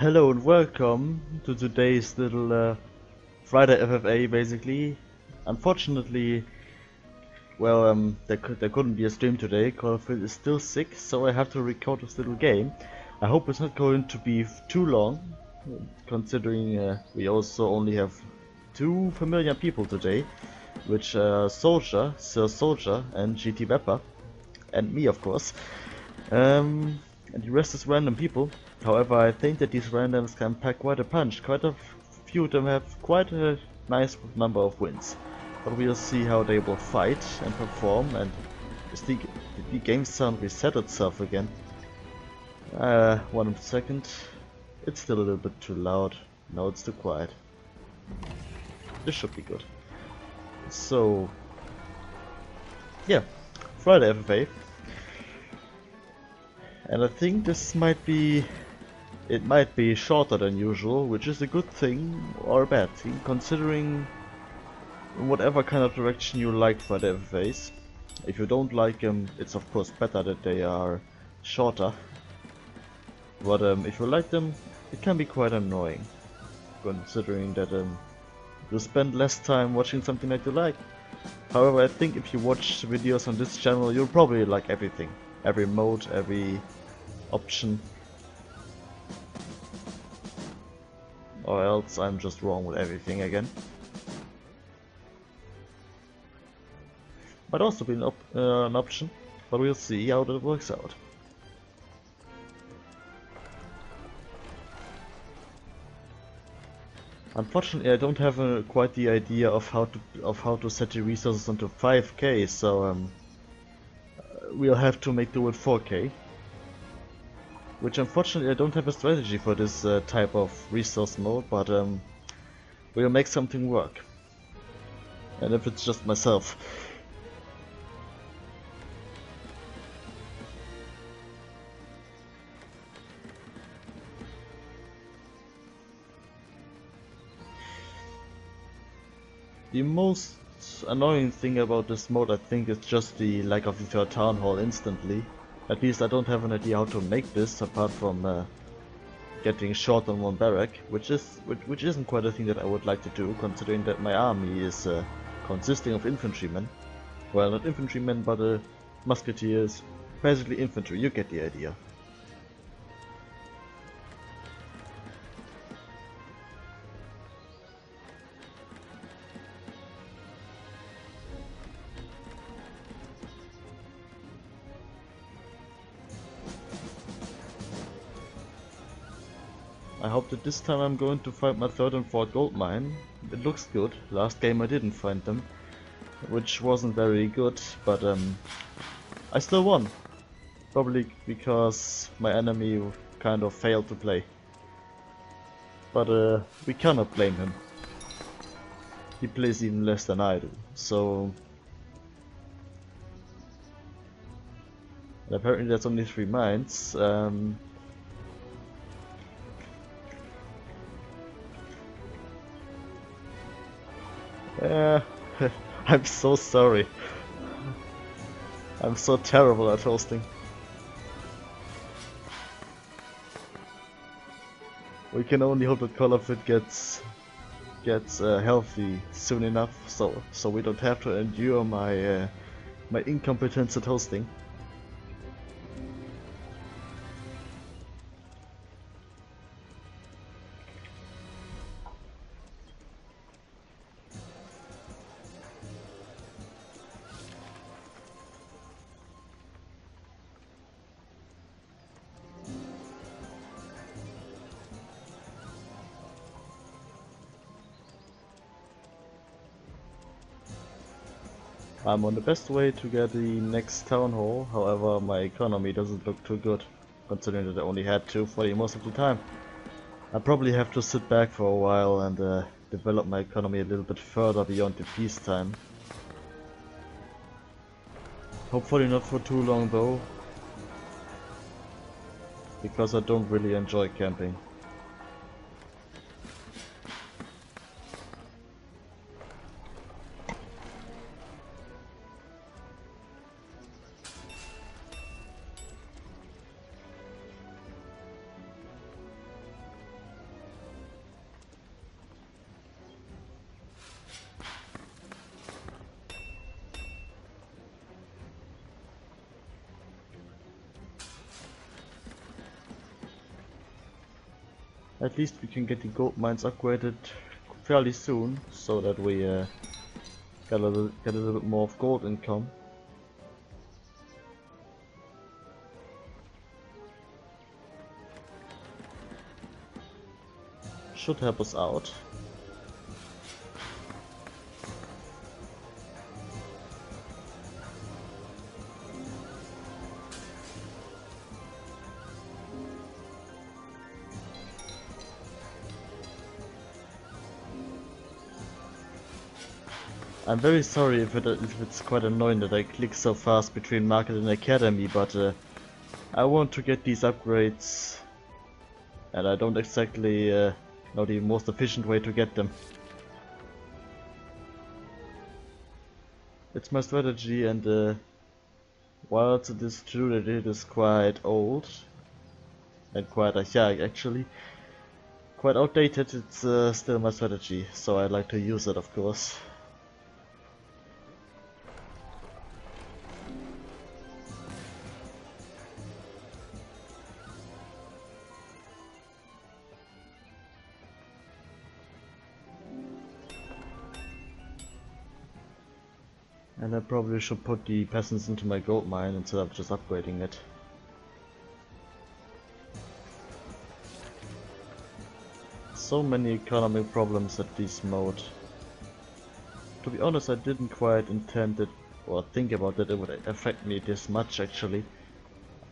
Hello and welcome to today's little Friday FFA. Basically, unfortunately, well, there couldn't be a stream today. Colourfit is still sick, so I have to record this little game. I hope it's not going to be too long, considering we also only have two familiar people today, which are Soldier, Sir Soldier, and GT Wepper, and me, of course. And the rest is random people. However, I think that these randoms can pack quite a punch. Quite a few of them have quite a nice number of wins. But we'll see how they will fight and perform. And is the game sound reset itself again? 1 second. It's still a little bit too loud. Now it's too quiet. This should be good. So yeah, Friday FFA. And I think this might be, it might be shorter than usual, which is a good thing or a bad thing, considering whatever kind of direction you like for the FFAs. If you don't like them, it's of course better that they are shorter. But if you like them, it can be quite annoying, considering that you spend less time watching something that you like. However, I think if you watch videos on this channel, you'll probably like everything. Every mode, every option, or else I'm just wrong with everything again. Might also be an option, but we'll see how that works out. Unfortunately, I don't have quite the idea of how to set the resources onto 5K, so we'll have to make do with 4K, which unfortunately I don't have a strategy for this type of resource mode, but we'll make something work. And if it's just myself. The most annoying thing about this mode, I think, is just the lack of the third town hall instantly. At least I don't have an idea how to make this apart from getting short on one barrack, which isn't quite a thing that I would like to do, considering that my army is consisting of infantrymen. Well, not infantrymen, but musketeers, basically infantry. You get the idea. I hope that this time I'm going to find my third and fourth gold mine. It looks good. Last game I didn't find them, which wasn't very good, but I still won. Probably because my enemy kind of failed to play. But we cannot blame him. He plays even less than I do, so... And apparently there's only 3 mines. I'm so sorry. I'm so terrible at hosting. We can only hope that Colourfit gets healthy soon enough, so we don't have to endure my my incompetence at hosting. I'm on the best way to get the next town hall, however my economy doesn't look too good, considering that I only had 240 most of the time. I probably have to sit back for a while and develop my economy a little bit further beyond the peacetime. Hopefully not for too long though, because I don't really enjoy camping. At least we can get the gold mines upgraded fairly soon, so that we get a little bit more of gold income. Should help us out. I'm very sorry if it's quite annoying that I click so fast between market and academy, but I want to get these upgrades and I don't exactly know the most efficient way to get them. It's my strategy, and whilst it is true that it is quite old and quite quite outdated, it's still my strategy, so I like to use it, of course. And I probably should put the peasants into my gold mine instead of just upgrading it. So many economic problems at this mode. To be honest, I didn't quite intend it or think about that it would affect me this much actually.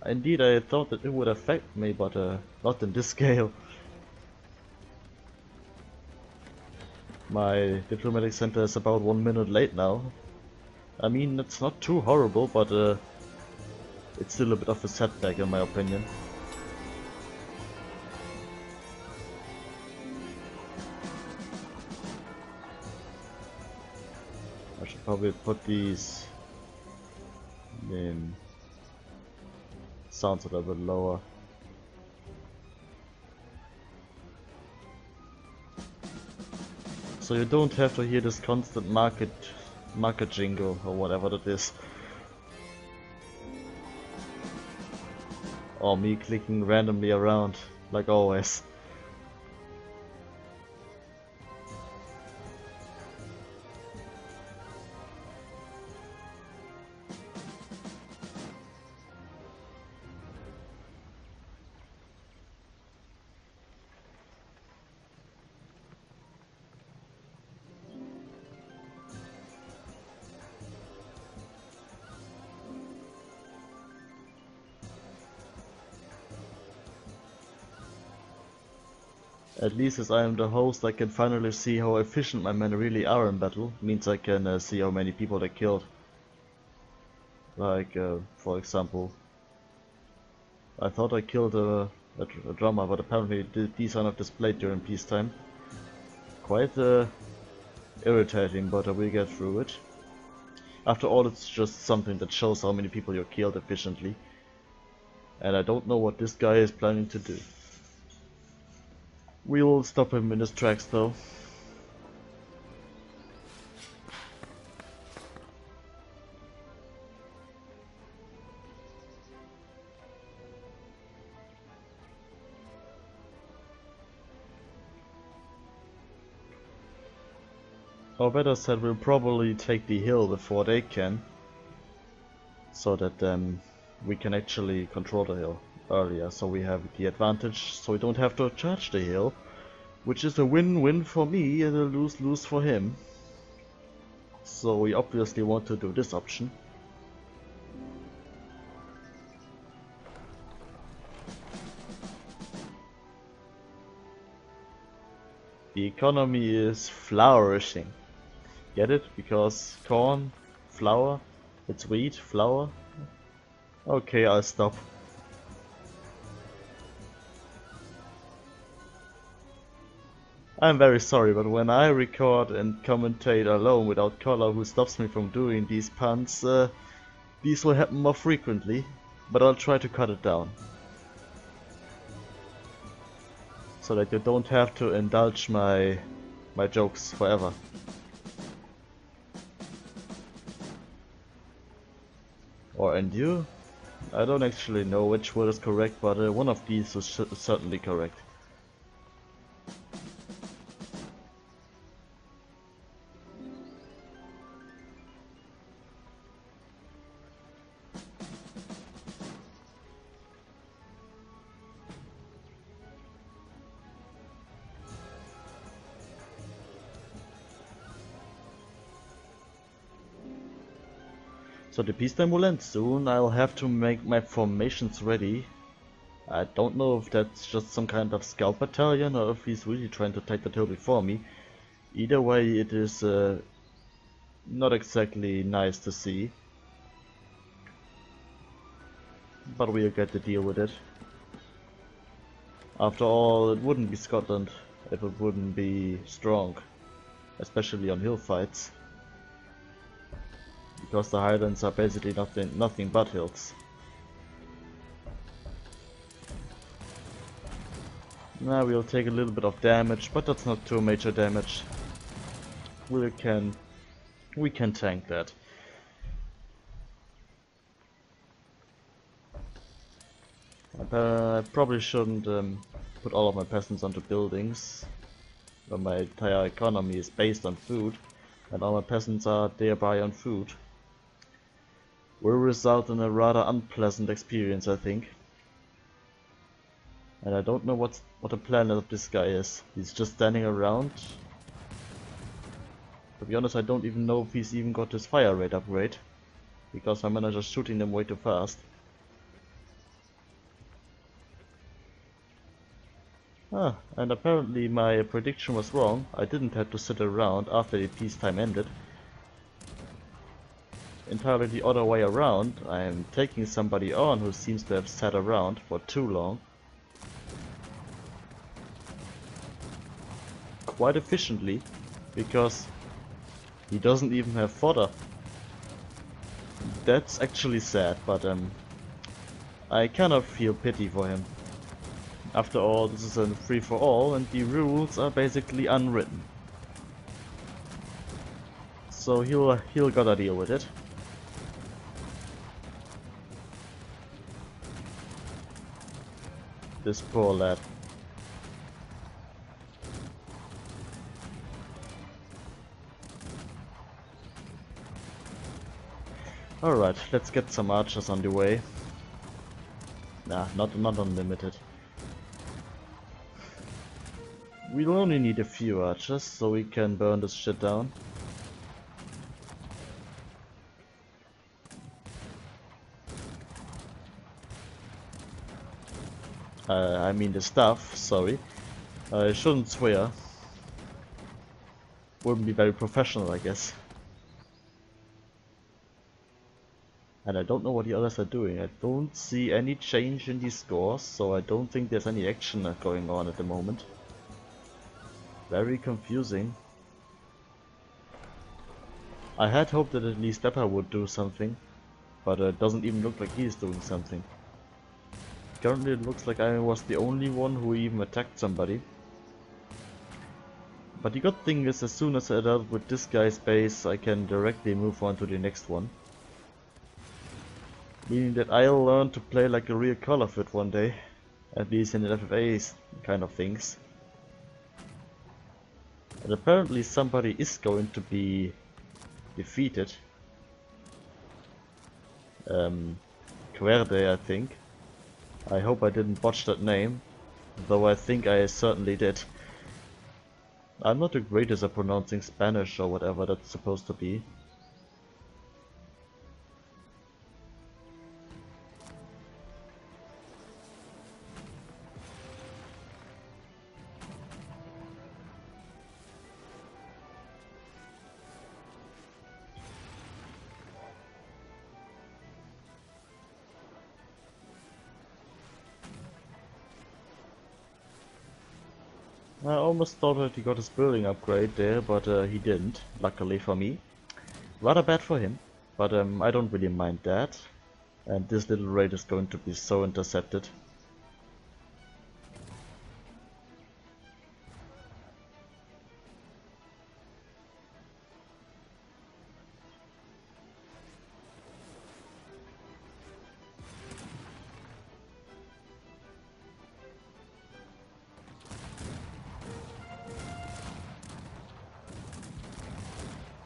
Indeed, I thought that it would affect me, but not in this scale. My diplomatic center is about 1 minute late now. I mean, it's not too horrible, but it's still a bit of a setback in my opinion. I should probably put these in. Sounds a little bit lower. So you don't have to hear this constant market jingle or whatever that is, or me clicking randomly around like always. At least as I am the host, I can finally see how efficient my men really are in battle. Means I can see how many people they killed. Like, for example, I thought I killed a drummer, but apparently these are not displayed during peacetime. Quite irritating, but we'll get through it. After all, it's just something that shows how many people you killed efficiently. And I don't know what this guy is planning to do. We'll stop him in his tracks though. Or better said, we'll probably take the hill before they can, so that we can actually control the hill earlier, so we have the advantage, so we don't have to charge the hill, which is a win-win for me and a lose-lose for him. So we obviously want to do this option. The economy is flourishing. Get it? Because corn, flour, it's wheat, flour. Okay, I'll stop. I'm very sorry, but when I record and commentate alone without Collar, who stops me from doing these puns, these will happen more frequently, but I'll try to cut it down, so that you don't have to indulge my jokes forever. Or and you? I don't actually know which word is correct, but one of these is certainly correct. So the peace time will end soon. I'll have to make my formations ready. I don't know if that's just some kind of scout battalion or if he's really trying to take the hill before me. Either way, it is not exactly nice to see. But we'll get to deal with it. After all, it wouldn't be Scotland if it wouldn't be strong, especially on hill fights, because the Highlands are basically nothing but hills. Now we'll take a little bit of damage, but that's not too major damage. We can tank that. I probably shouldn't put all of my peasants onto buildings, but my entire economy is based on food, and all my peasants are thereby on food. Will result in a rather unpleasant experience, I think. And I don't know what the plan of this guy is. He's just standing around. To be honest, I don't even know if he's even got his fire rate upgrade, because my men are just shooting them way too fast. Ah, and apparently my prediction was wrong. I didn't have to sit around after the peacetime ended. Entirely the other way around, I am taking somebody on who seems to have sat around for too long. Quite efficiently, because he doesn't even have fodder. That's actually sad, but I kind of feel pity for him. After all, this is a free-for-all and the rules are basically unwritten. So he'll gotta deal with it. This poor lad. Alright, let's get some archers on the way. Nah, not unlimited. We'll only need a few archers, so we can burn this shit down. I mean the staff, sorry. I shouldn't swear. Wouldn't be very professional, I guess. And I don't know what the others are doing. I don't see any change in the scores, so I don't think there's any action going on at the moment. Very confusing. I had hoped that at least Bepa would do something, but it doesn't even look like he is doing something. Currently it looks like I was the only one who even attacked somebody. But the good thing is, as soon as I dealt with this guy's base, I can directly move on to the next one. Meaning that I'll learn to play like a real colourfit one day, at least in the FFA's kind of things. And apparently somebody is going to be defeated. Querde, I think. I hope I didn't botch that name, though I think I certainly did. I'm not the greatest at pronouncing Spanish or whatever that's supposed to be. I almost thought that he got his building upgrade there, but he didn't, luckily for me. Rather bad for him, but I don't really mind that. And this little raid is going to be so intercepted.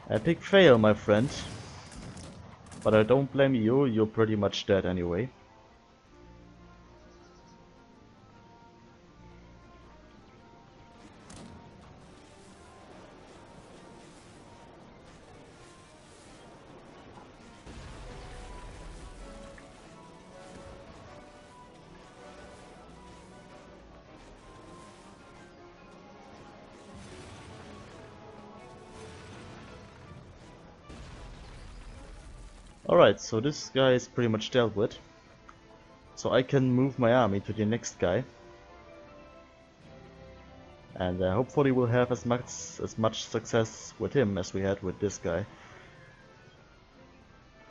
Epic fail, my friend. But I don't blame you, you're pretty much dead anyway. Alright, so this guy is pretty much dealt with. So I can move my army to the next guy. And hopefully we'll have as much success with him as we had with this guy.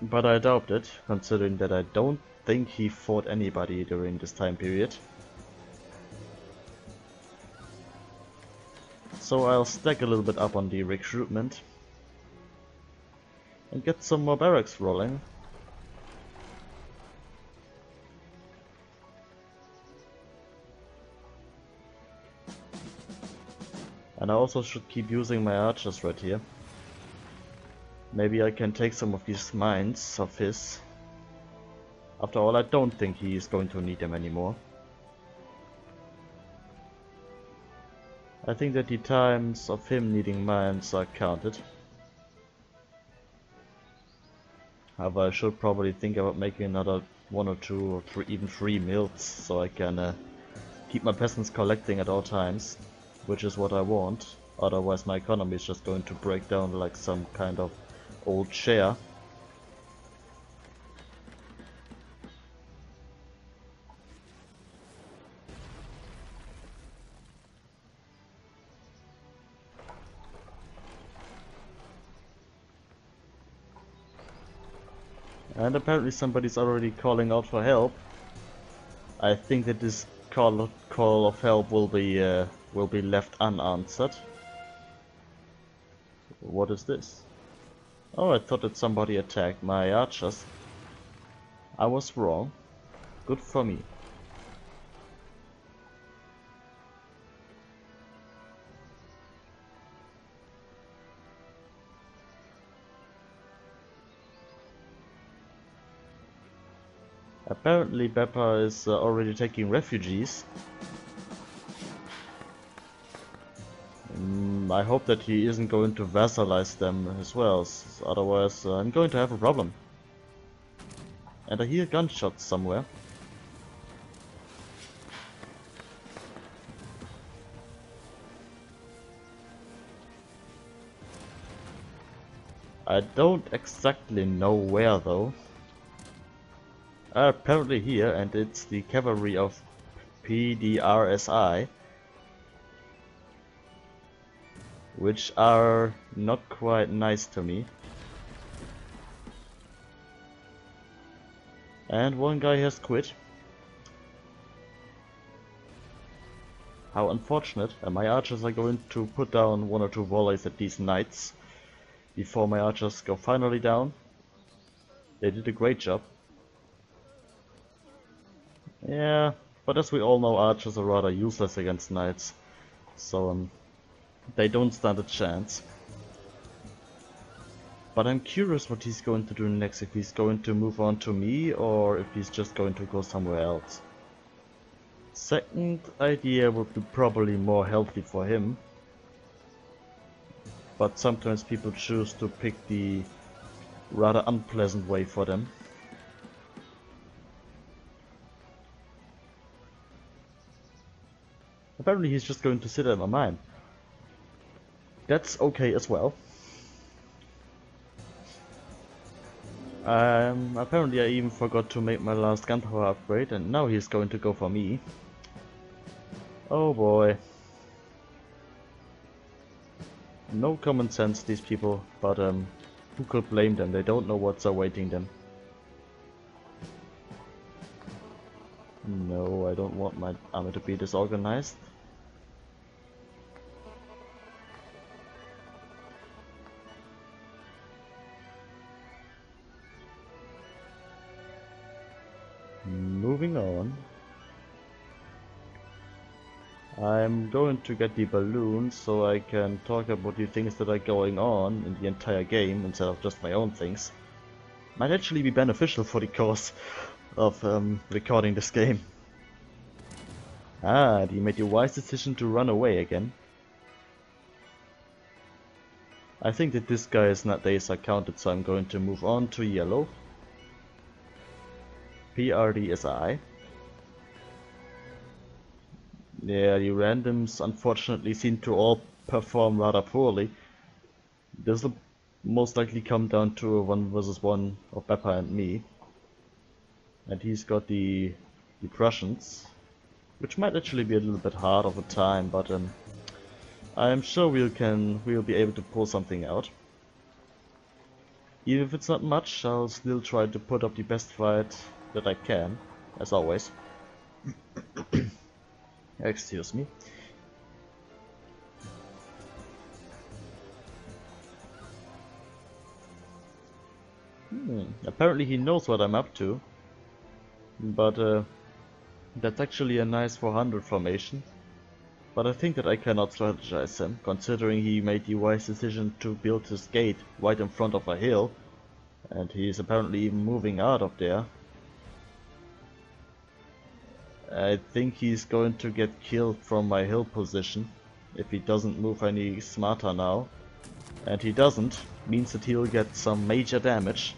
But I doubt it, considering that I don't think he fought anybody during this time period. So I'll stack a little bit up on the recruitment and get some more barracks rolling. And I also should keep using my archers right here. Maybe I can take some of these mines of his. After all, I don't think he is going to need them anymore. I think that the times of him needing mines are counted. However, I should probably think about making another 1 or 2 or even 3 mills so I can keep my peasants collecting at all times, which is what I want. Otherwise my economy is just going to break down like some kind of old chair. And apparently somebody's already calling out for help. I think that this call of help will be left unanswered. What is this? Oh, I thought that somebody attacked my archers. I was wrong. Good for me. Apparently Bepa is already taking refugees. I hope that he isn't going to vassalize them as well, otherwise I'm going to have a problem. And I hear gunshots somewhere. I don't exactly know where though. Apparently here, and it's the cavalry of PDRSI. Which are not quite nice to me. And one guy has quit. How unfortunate. And my archers are going to put down 1 or 2 volleys at these knights before my archers go finally down. They did a great job. Yeah, but as we all know, archers are rather useless against knights. So they don't stand a chance. But I'm curious what he's going to do next, if he's going to move on to me or if he's just going to go somewhere else. Second idea would be probably more healthy for him. But sometimes people choose to pick the rather unpleasant way for them. Apparently he's just going to sit at my mine. That's okay as well. Apparently I even forgot to make my last gunpowder upgrade and now he's going to go for me. Oh boy. No common sense, these people, but who could blame them? They don't know what's awaiting them. No, I don't want my army to be disorganized. Moving on, I'm going to get the balloon so I can talk about the things that are going on in the entire game instead of just my own things. Might actually be beneficial for the cause of recording this game. Ah, you made your wise decision to run away again. I think that this guy's days are counted, so I'm going to move on to yellow. PRDSI. Yeah, the randoms unfortunately seem to all perform rather poorly. This will most likely come down to a 1v1 of Bepa and me. And he's got the Prussians, which might actually be a little bit hard of a time, but I'm sure we'll be able to pull something out. Even if it's not much, I'll still try to put up the best fight that I can, as always. Excuse me. Apparently he knows what I'm up to, but that's actually a nice 400 formation. But I think that I cannot strategize him, considering he made the wise decision to build his gate right in front of a hill, and he is apparently even moving out of there. I think he's going to get killed from my hill position if he doesn't move any smarter now, and he doesn't, means that he'll get some major damage.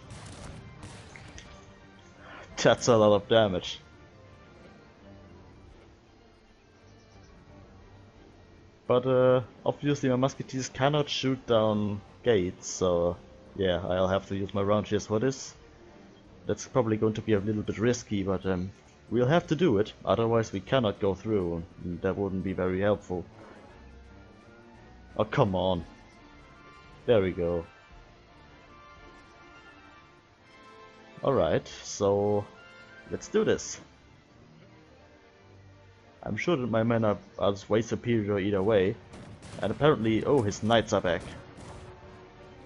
That's a lot of damage. But obviously my musketeers cannot shoot down gates, so yeah, I'll have to use my round shears for this. That's probably going to be a little bit risky, but we'll have to do it, otherwise we cannot go through, and that wouldn't be very helpful. Oh, come on. There we go. Alright, so let's do this. I'm sure that my men are way superior either way, and apparently, oh, his knights are back.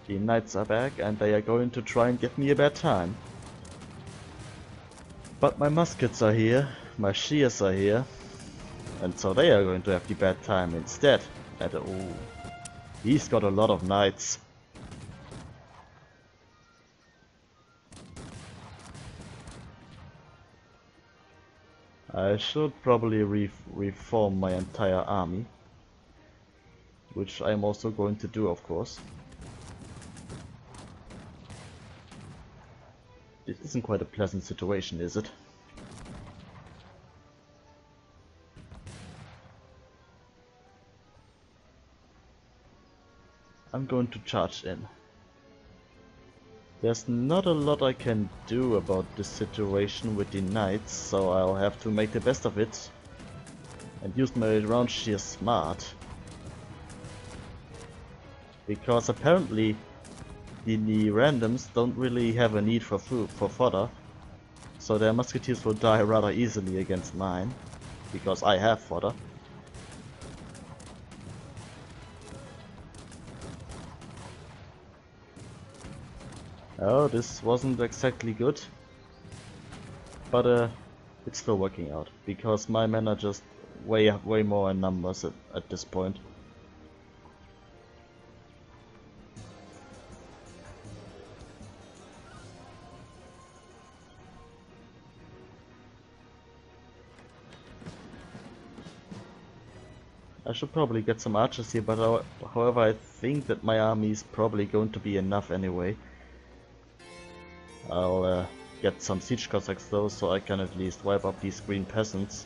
The knights are back, and they are going to try and give me a bad time. But my muskets are here, my shears are here, and so they are going to have the bad time instead. And oh, he's got a lot of knights. I should probably reform my entire army, which I'm also going to do, of course. This isn't quite a pleasant situation, is it? I'm going to charge in. There's not a lot I can do about this situation with the knights, so I'll have to make the best of it and use my round shear smart. Because apparently the randoms don't really have a need for food, for fodder, so their musketeers will die rather easily against mine, because I have fodder. Oh, this wasn't exactly good, but it's still working out, because my men are just way more in numbers at this point. I should probably get some archers here, but however I think that my army is probably going to be enough anyway. I'll get some siege Cossacks though, so I can at least wipe up these green peasants.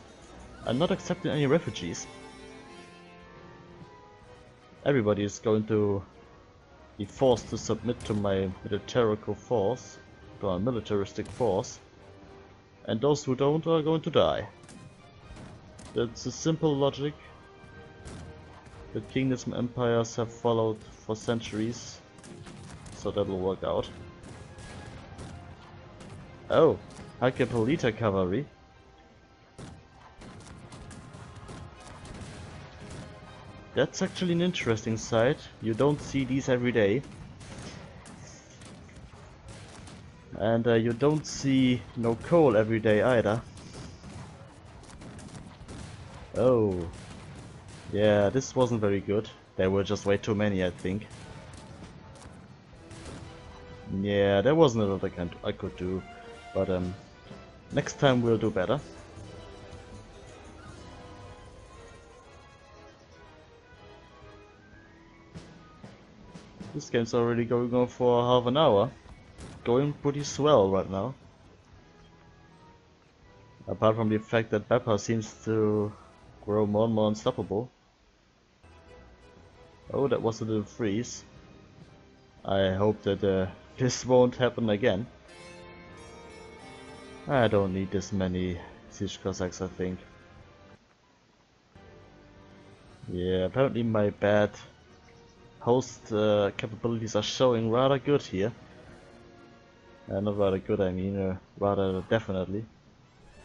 I'm not accepting any refugees. Everybody is going to be forced to submit to my militaristic force, and those who don't are going to die. That's a simple logic that kingdoms and empires have followed for centuries, so that'll work out. Oh, Hakkapeliitta cavalry. That's actually an interesting sight. You don't see these every day. And you don't see no coal every day either. Oh. Yeah, this wasn't very good. There were just way too many, I think. Yeah, there wasn't a lot I could do. But next time we'll do better. This game's already going on for half an hour. Going pretty swell right now. Apart from the fact that Bepa seems to grow more and more unstoppable. Oh, that was a little freeze. I hope that this won't happen again. I don't need this many siege Cossacks, I think. Yeah, apparently my bad host capabilities are showing rather good here. Not rather good, I mean rather definitely.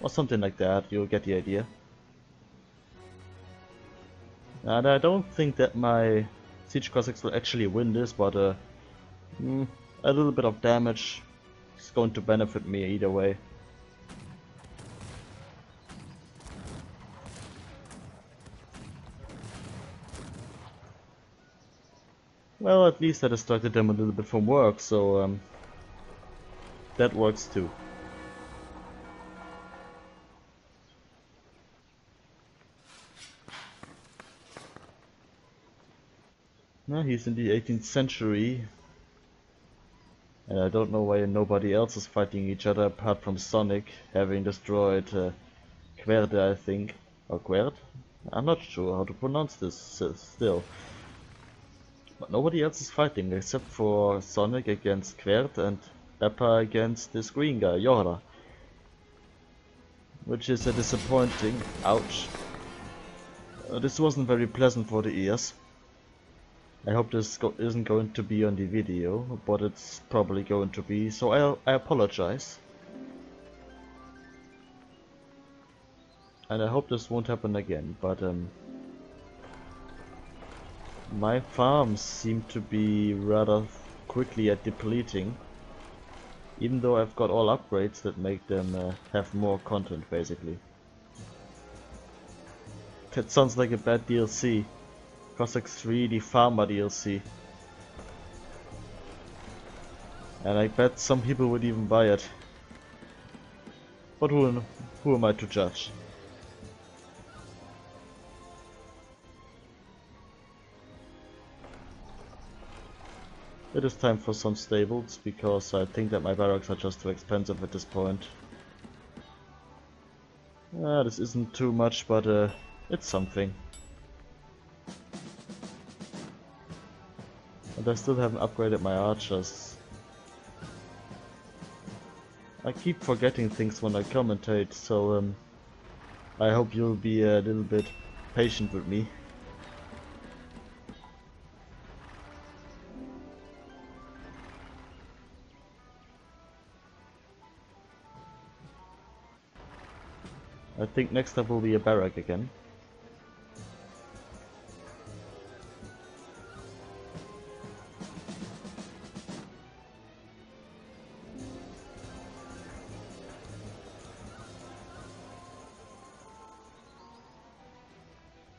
Or something like that, you'll get the idea. And I don't think that my siege Cossacks will actually win this, but a little bit of damage is going to benefit me either way. Well, at least I distracted them a little bit from work, so that works too. Now he's in the 18th century, and I don't know why nobody else is fighting each other apart from Sonic, having destroyed Querde, I think, or Querde? I'm not sure how to pronounce this still. But nobody else is fighting except for Sonic against Querde and Bepa against this green guy, Yora. Which is a disappointing... ouch. This wasn't very pleasant for the ears. I hope this isn't going to be on the video, but it's probably going to be, so I apologize. And I hope this won't happen again, but my farms seem to be rather quickly at depleting, even though I've got all upgrades that make them have more content, basically. That sounds like a bad DLC. Cossacks 3, the Farmer DLC. And I bet some people would even buy it. But who am I to judge? It is time for some stables, because I think that my barracks are just too expensive at this point. This isn't too much, but it's something. And I still haven't upgraded my archers. I keep forgetting things when I commentate, so I hope you'll be a little bit patient with me. I think next up will be a barrack again.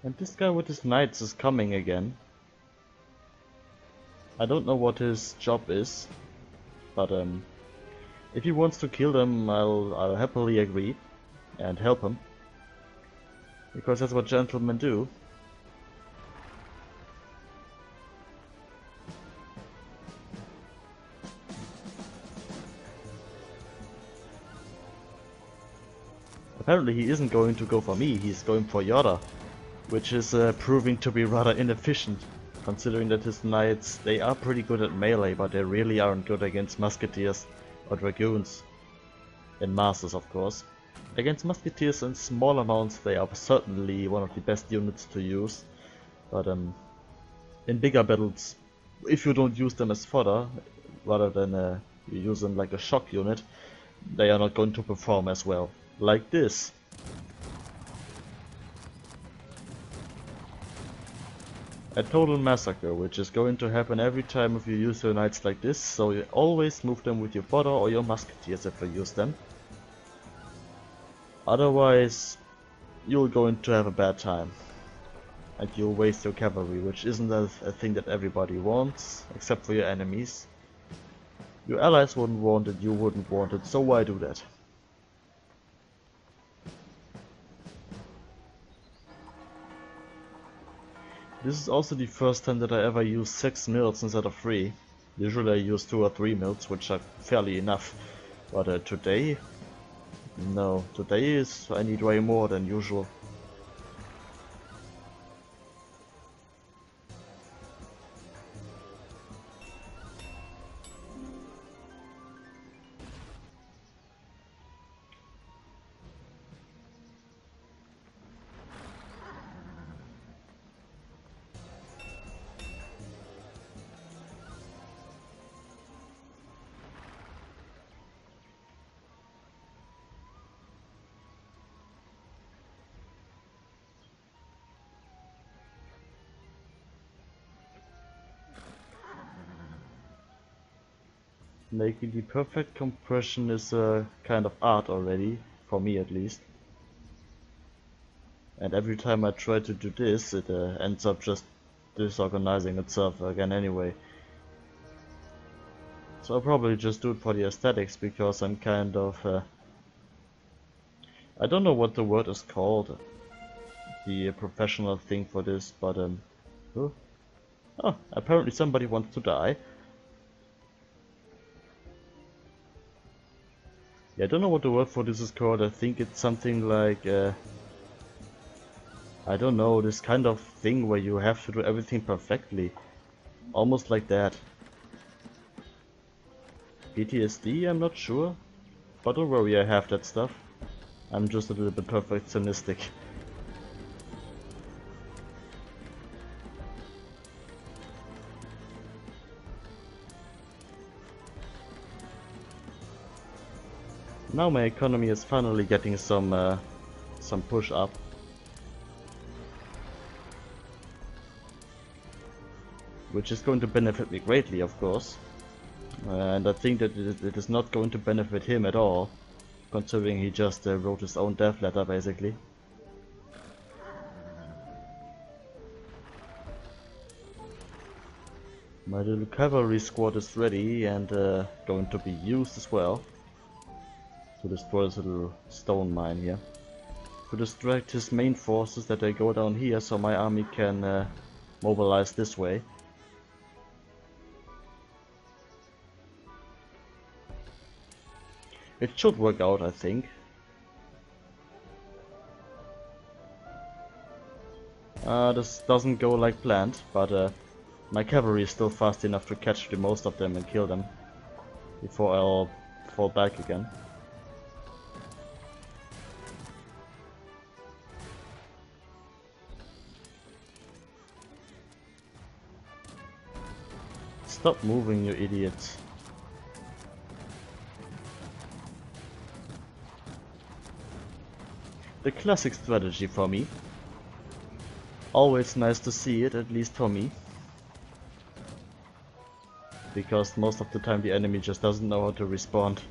And this guy with his knights is coming again. I don't know what his job is, but if he wants to kill them, I'll happily agree and help him, because that's what gentlemen do. Apparently he isn't going to go for me, he's going for Yora, which is proving to be rather inefficient, considering that his knights, they are pretty good at melee, but they really aren't good against musketeers or dragoons, in masses of course. Against musketeers in small amounts they are certainly one of the best units to use, but in bigger battles, if you don't use them as fodder, rather than you use them like a shock unit, they are not going to perform as well. Like this. A total massacre, which is going to happen every time if you use your knights like this, so you always move them with your fodder or your musketeers if you use them. Otherwise, you're going to have a bad time, and you'll waste your cavalry, which isn't a thing that everybody wants, except for your enemies. Your allies wouldn't want it, you wouldn't want it, so why do that? This is also the first time that I ever used 6 mills instead of 3. Usually I use 2 or 3 mills, which are fairly enough, but today... no, today is, I need way more than usual. Making the perfect compression is a kind of art already, for me at least. And every time I try to do this, it ends up just disorganizing itself again anyway. So I'll probably just do it for the aesthetics, because I'm kind of... I don't know what the word is called, the professional thing for this, but... oh, apparently somebody wants to die. Yeah, I don't know what the word for this is called. I think it's something like... I don't know, this kind of thing where you have to do everything perfectly. Almost like that. PTSD, I'm not sure. But don't worry, I have that stuff. I'm just a little bit perfectionistic. Now my economy is finally getting some push up. Which is going to benefit me greatly, of course. And I think that it is not going to benefit him at all, considering he just wrote his own death letter, basically. My little cavalry squad is ready and going to be used as well. To destroy this little stone mine here. To distract his main forces that they go down here, so my army can mobilize this way. It should work out, I think. This doesn't go like planned, but my cavalry is still fast enough to catch the most of them and kill them before I'll fall back again. Stop moving, you idiots. The classic strategy for me. Always nice to see it, at least for me. Because most of the time the enemy just doesn't know how to respond.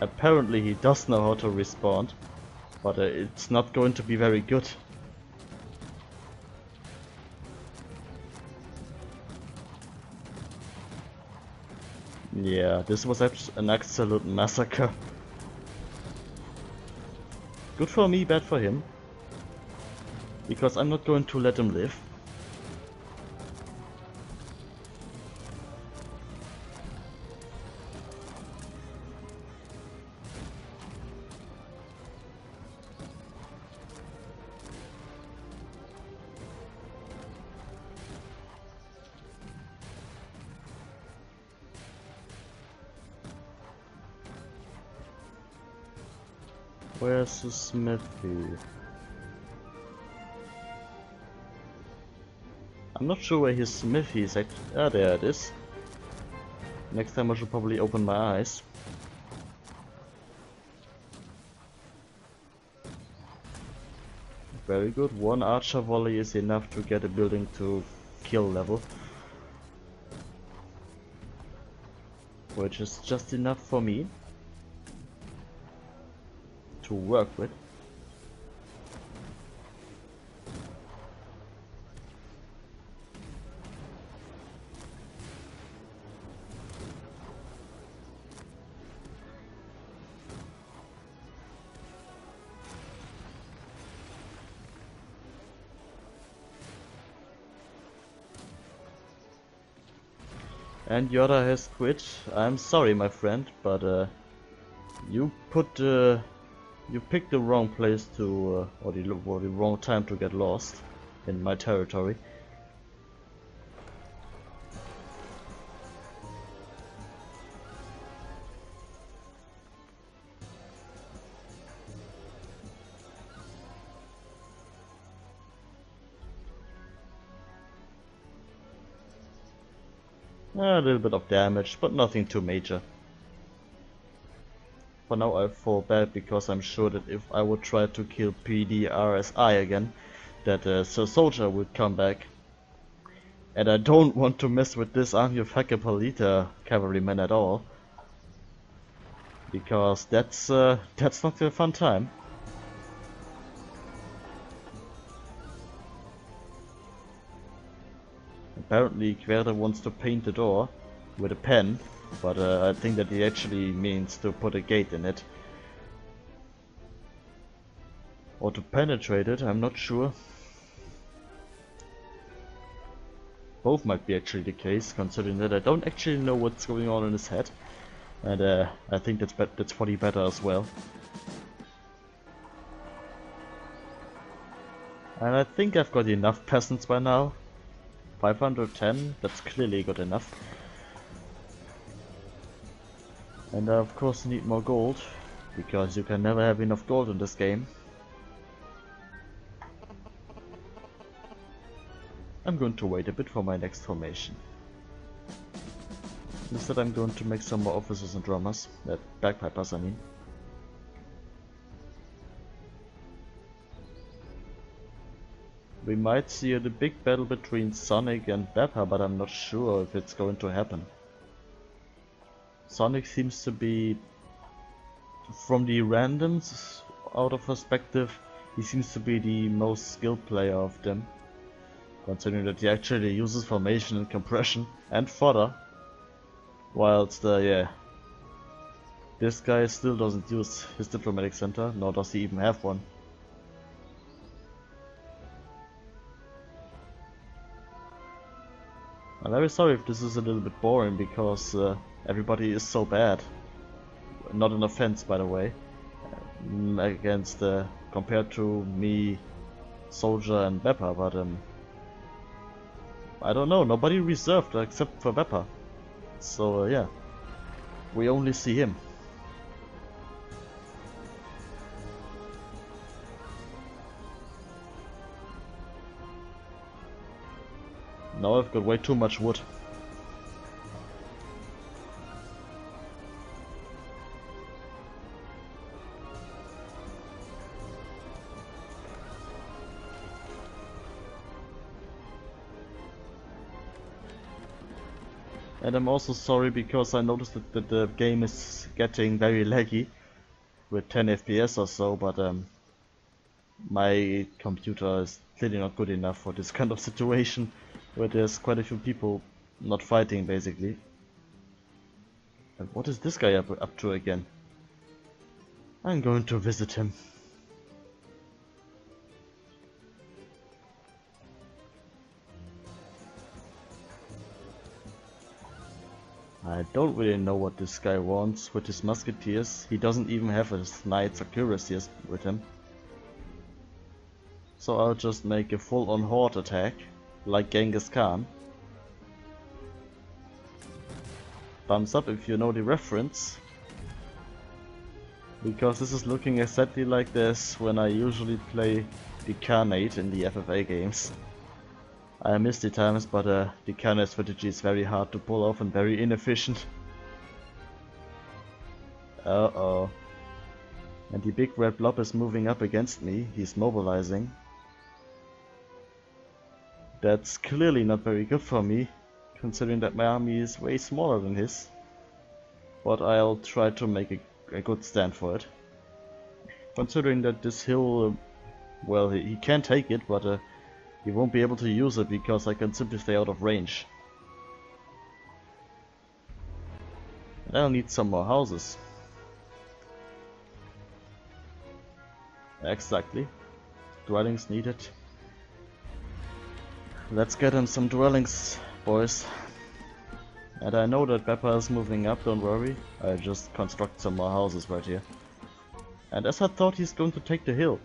Apparently he does know how to respond, but it's not going to be very good. Yeah, this was an absolute massacre. Good for me, bad for him. Because I'm not going to let him live. Where's the smithy? I'm not sure where his smithy is actually. Ah, there it is. Next time I should probably open my eyes. Very good. One archer volley is enough to get a building to kill level. Which is just enough for me to work with. And Yora has quit. I'm sorry, my friend, but you put you picked the wrong place to, or the wrong time to get lost in my territory. A little bit of damage, but nothing too major. For now I fall back because I'm sure that if I would try to kill PDRSI again, that Soldier would come back And I don't want to mess with this army of Hakkapeliitta cavalrymen at all, because that's not a fun time. Apparently Querde wants to paint the door with a pen, but I think that he actually means to put a gate in it. Or to penetrate it, I'm not sure. Both might be actually the case, considering that I don't actually know what's going on in his head. And I think that's probably better as well. And I think I've got enough peasants by now. 510, that's clearly good enough. And I of course need more gold, because you can never have enough gold in this game. I'm going to wait a bit for my next formation. Instead I'm going to make some more officers and drummers, bagpipers I mean. We might see a big battle between Sonic and Bepa, but I'm not sure if it's going to happen. Sonic seems to be, from the randoms out of perspective, he seems to be the most skilled player of them. Considering that he actually uses formation and compression and fodder, whilst this guy still doesn't use his diplomatic center, nor does he even have one. I'm very sorry if this is a little bit boring, because everybody is so bad. Not an offense, by the way, against compared to me, Soldier and Bepa, but I don't know. Nobody reserved except for Bepa, so yeah, we only see him. Now I've got way too much wood. And I'm also sorry because I noticed that the game is getting very laggy with 10 FPS or so, but my computer is clearly not good enough for this kind of situation, where there's quite a few people not fighting, basically. And what is this guy up to again? I'm going to visit him. I don't really know what this guy wants with his musketeers. He doesn't even have his knights or cuirassiers with him. So I'll just make a full-on horde attack, like Genghis Khan. Thumbs up if you know the reference, because this is looking exactly like this when I usually play the Khanate in the FFA games. I miss the times, but the Khanate strategy is very hard to pull off and very inefficient. Uh-oh. And the big red blob is moving up against me. He's mobilizing. That's clearly not very good for me, considering that my army is way smaller than his. But I'll try to make a good stand for it. Considering that this hill, well, he can take it, but he won't be able to use it because I can simply stay out of range. And I'll need some more houses. Exactly. Dwellings needed. Let's get him some dwellings, boys. And I know that Bepa is moving up, don't worry. I just construct some more houses right here. And as I thought, he's going to take the hill.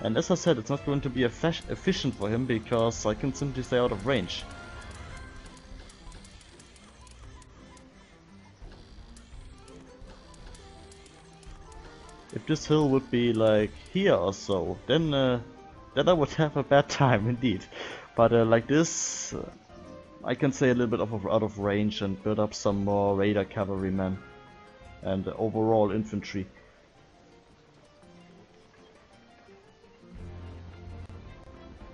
And as I said, it's not going to be efficient for him because I can simply stay out of range. If this hill would be like here or so, then I would have a bad time indeed, but like this, I can stay a little bit out of range and build up some more radar cavalrymen and overall infantry.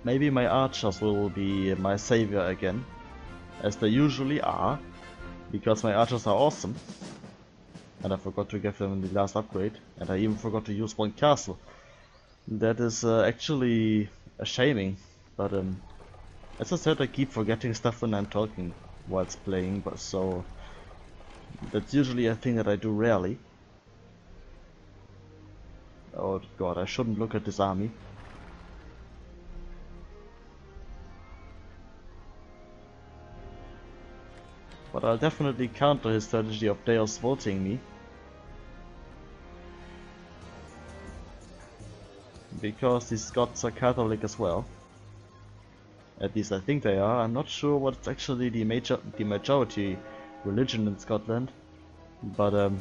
Maybe my archers will be my savior again, as they usually are, because my archers are awesome. And I forgot to give them the last upgrade, and I even forgot to use one castle. That is actually a shaming, but as I said, I keep forgetting stuff when I'm talking whilst playing, but so that's usually a thing that I do rarely. Oh god, I shouldn't look at this army. But I'll definitely counter his strategy of Deus voting me, because these Scots are Catholic as well. At least I think they are. I'm not sure what's actually the majority religion in Scotland, but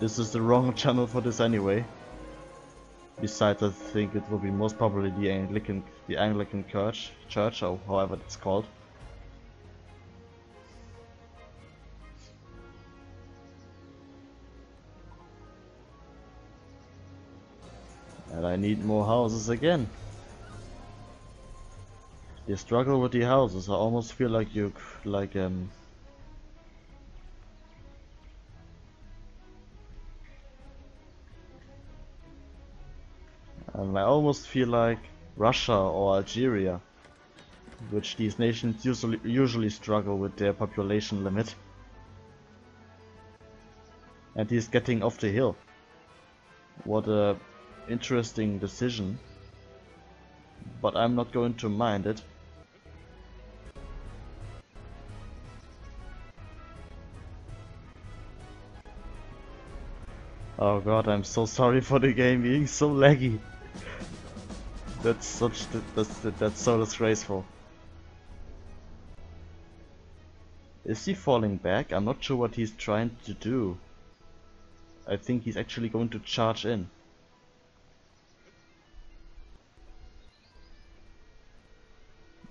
this is the wrong channel for this anyway. Besides, I think it will be most probably the Anglican Church, or however it's called. And I need more houses again. The struggle with the houses, I almost feel like I almost feel like Russia or Algeria, which these nations usually struggle with their population limit. And he's getting off the hill. What a interesting decision, but I'm not going to mind it. Oh god, I'm so sorry for the game being so laggy. That's so disgraceful. Is he falling back? I'm not sure what he's trying to do. I think he's actually going to charge in.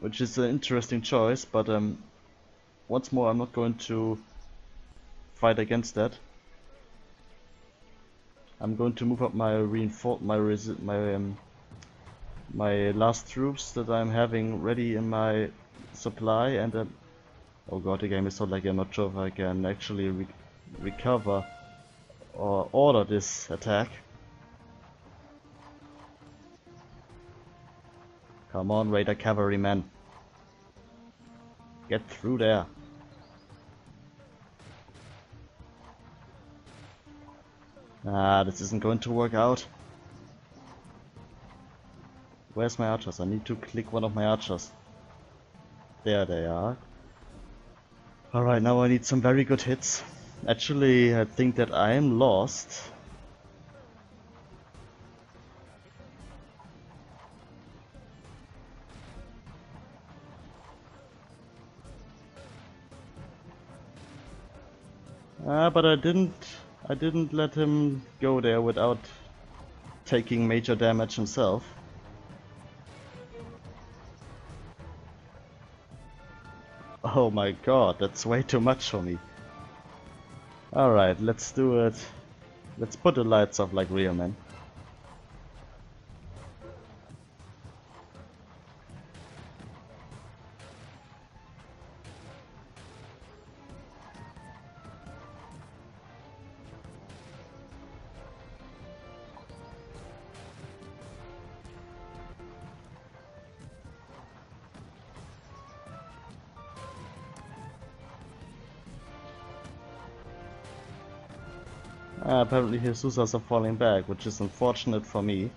Which is an interesting choice, but once more, I'm not going to fight against that. I'm going to move up my my last troops that I'm having ready in my supply, and oh god, the game is so laggy. I'm not sure if I can actually recover or order this attack. Come on, Raider Cavalryman, get through there. Ah, this isn't going to work out. Where's my archers? I need to click one of my archers. There they are. Alright, now I need some very good hits. Actually, I think that I am lost. Ah, but I didn't let him go there without taking major damage himself. Oh my god, that's way too much for me. Alright, let's do it. Let's put the lights off like real men. Apparently his Hussars are falling back, which is unfortunate for me.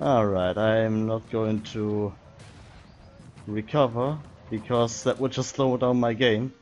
Alright, I am not going to recover, because that would just slow down my game.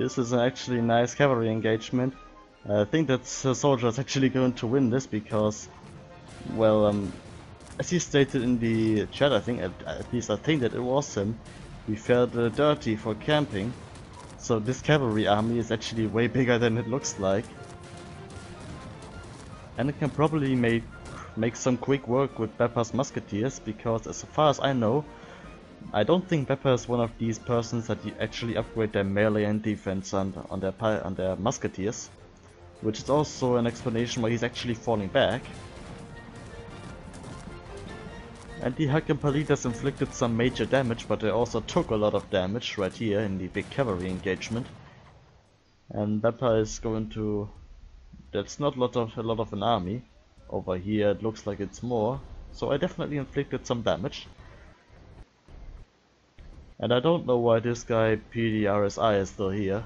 This is actually a nice cavalry engagement. I think that Soldier is actually going to win this because, well, as he stated in the chat, I think, at least I think that it was him, we felt dirty for camping. So this cavalry army is actually way bigger than it looks like. And it can probably make some quick work with Bepa's musketeers, because as far as I know, I don't think Bepa is one of these persons that you actually upgrade their melee and defense on their musketeers, which is also an explanation why he's actually falling back. And the Hakkapeliittas inflicted some major damage, but they also took a lot of damage right here in the big cavalry engagement. And Bepa is going to... that's not a lot of an army. Over here it looks like it's more, so I definitely inflicted some damage. And I don't know why this guy PDRSI is still here.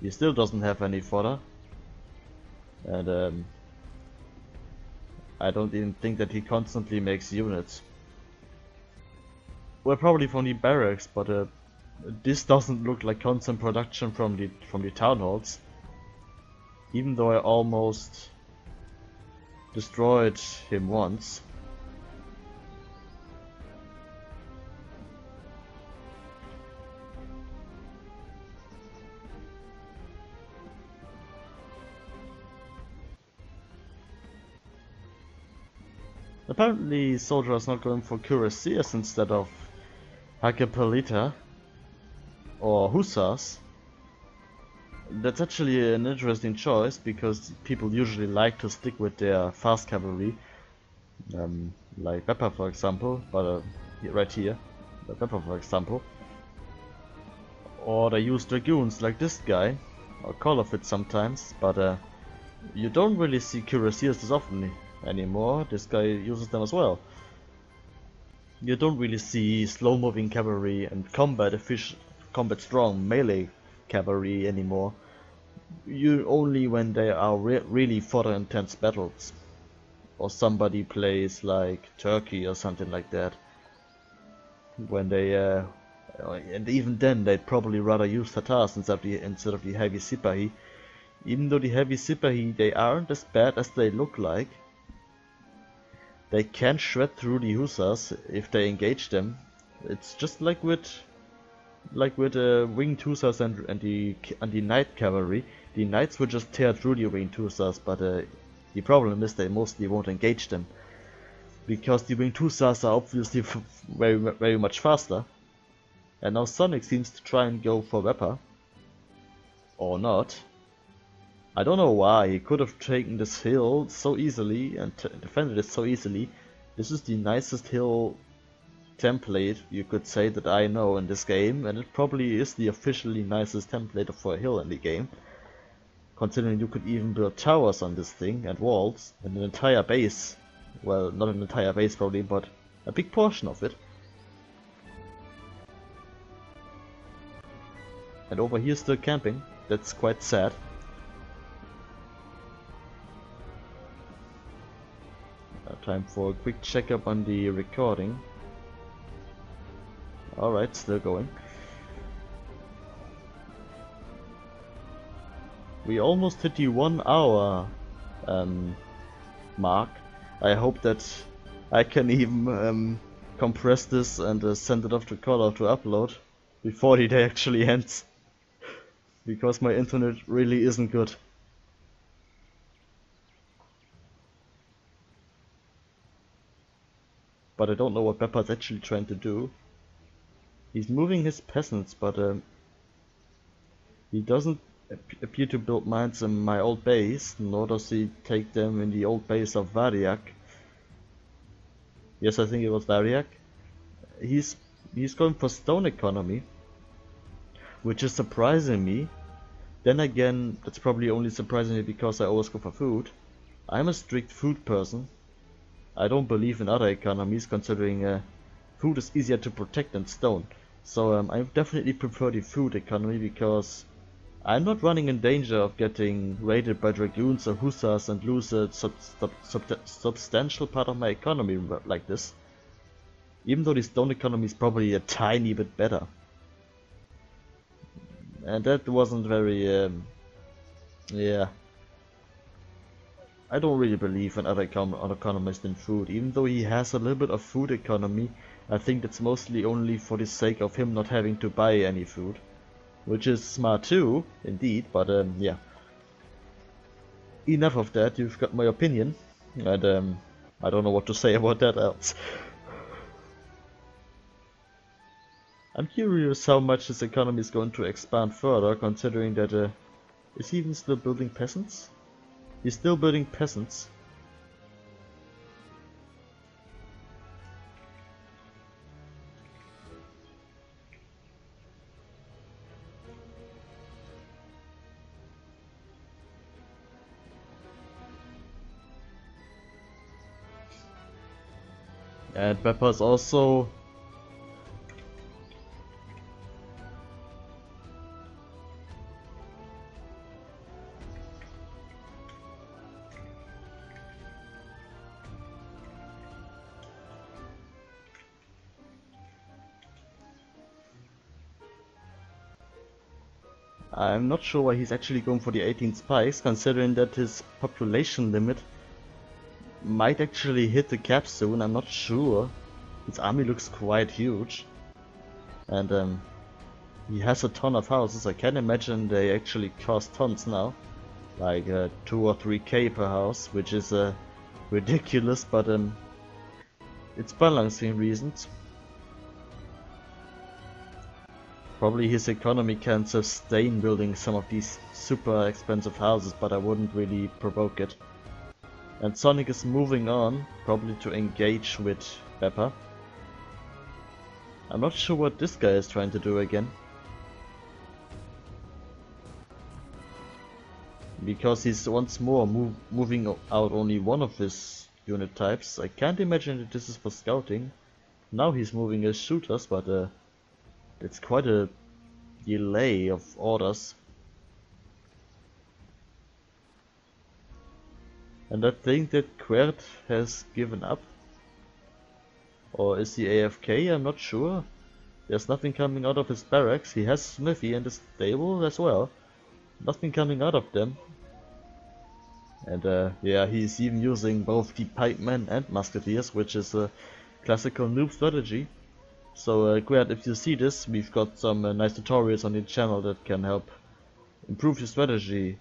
He still doesn't have any fodder. And I don't even think that he constantly makes units. Well, probably from the barracks, but this doesn't look like constant production from the town halls. Even though I almost destroyed him once. Apparently Soldier is not going for cuirassiers instead of Hakkapeliitta or hussars. That's actually an interesting choice, because people usually like to stick with their fast cavalry, like Bepa for example, but right here, like Bepa for example. Or they use dragoons like this guy, or colourfit sometimes, but you don't really see cuirassiers as often anymore. This guy uses them as well. You don't really see slow-moving cavalry and combat strong melee cavalry anymore. You only when they are really fodder intense battles, or somebody plays like Turkey or something like that. When they and even then they'd probably rather use Tatars instead of the heavy Sipahi. Even though the heavy Sipahi, they aren't as bad as they look like. They can shred through the hussars if they engage them. It's just like with winged hussars and the knight cavalry. The knights will just tear through the winged hussars, but the problem is they mostly won't engage them, because the winged hussars are obviously very, very much faster. And now Sonic seems to try and go for Wepper, or not. I don't know why. He could have taken this hill so easily and defended it so easily. This is the nicest hill template, you could say, that I know in this game, and it probably is the officially nicest template for a hill in the game, considering you could even build towers on this thing and walls and an entire base. Well, not an entire base probably, but a big portion of it. And over here still camping. That's quite sad. Time for a quick checkup on the recording. Alright, still going. We almost hit the 1 hour mark. I hope that I can even compress this and send it off to Colour to upload before the day actually ends, because my internet really isn't good. But I don't know what Bepa's actually trying to do. He's moving his peasants, but he doesn't appear to build mines in my old base, nor does he take them in the old base of Variak. Yes, I think it was Variak. He's going for stone economy, which is surprising me. Then again, that's probably only surprising me because I always go for food. I'm a strict food person. I don't believe in other economies, considering food is easier to protect than stone. So I definitely prefer the food economy, because I'm not running in danger of getting raided by dragoons or hussars and lose a substantial part of my economy like this. Even though the stone economy is probably a tiny bit better. and that wasn't very, yeah. I don't really believe in other economist in food, even though he has a little bit of food economy. I think that's mostly only for the sake of him not having to buy any food, which is smart too, indeed, but yeah. Enough of that, you've got my opinion, and I don't know what to say about that else. I'm curious how much this economy is going to expand further, considering that is he even still building peasants? He's still building peasants. And Bepa's also I'm not sure why he's actually going for the 18 spikes, considering that his population limit might actually hit the cap soon. I'm not sure. His army looks quite huge, and he has a ton of houses. I can imagine they actually cost tons now, like 2 or 3K per house, which is ridiculous, but it's balancing reasons. Probably his economy can sustain building some of these super expensive houses, but I wouldn't really provoke it. And Sonic is moving on, probably to engage with Bepa. I'm not sure what this guy is trying to do again, because he's once more moving out only one of his unit types. I can't imagine that this is for scouting. Now he's moving his shooters, but it's quite a delay of orders. And I think that Querde has given up. Or is he AFK? I'm not sure. There's nothing coming out of his barracks. He has Smithy and his stable as well. Nothing coming out of them. And yeah, he's even using both the pipemen and musketeers, which is a classical noob strategy. So Querde, if you see this, we've got some nice tutorials on the channel that can help improve your strategy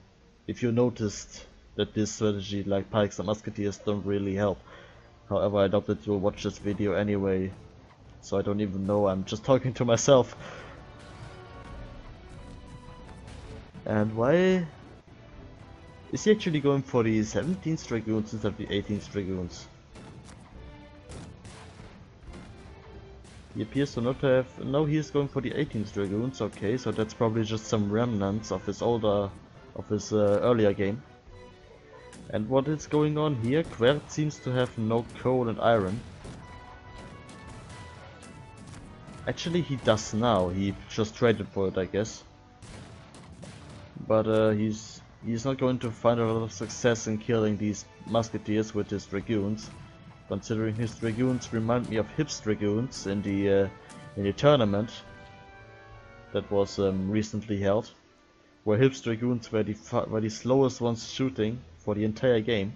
if you noticed that this strategy, like pikes and musketeers, don't really help. However, I doubt that you'll watch this video anyway, so I don't even know, I'm just talking to myself. And why is he actually going for the 17th Dragoons instead of the 18th Dragoons? He appears to not have... no, he is going for the 18th Dragoons, okay, so that's probably just some remnants of his older... of his earlier game. And what is going on here? Querde seems to have no coal and iron. Actually he does now, he just traded for it, I guess. But he's not going to find a lot of success in killing these musketeers with his dragoons, considering his dragoons remind me of Hip's dragoons in the tournament that was recently held, where Hip's dragoons were the slowest ones shooting for the entire game.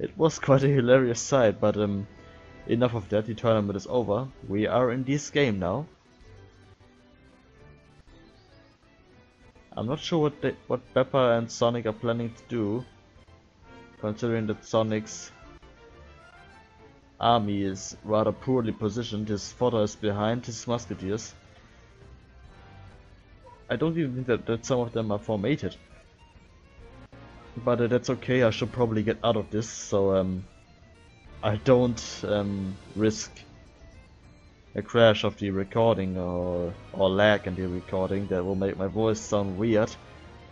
It was quite a hilarious sight, but enough of that, the tournament is over. We are in this game now. I'm not sure what Bepa and Sonic are planning to do, considering that Sonic's army is rather poorly positioned. His fodder is behind his musketeers. I don't even think that some of them are formatted, but that's okay. I should probably get out of this, so I don't risk a crash of the recording or lag in the recording that will make my voice sound weird,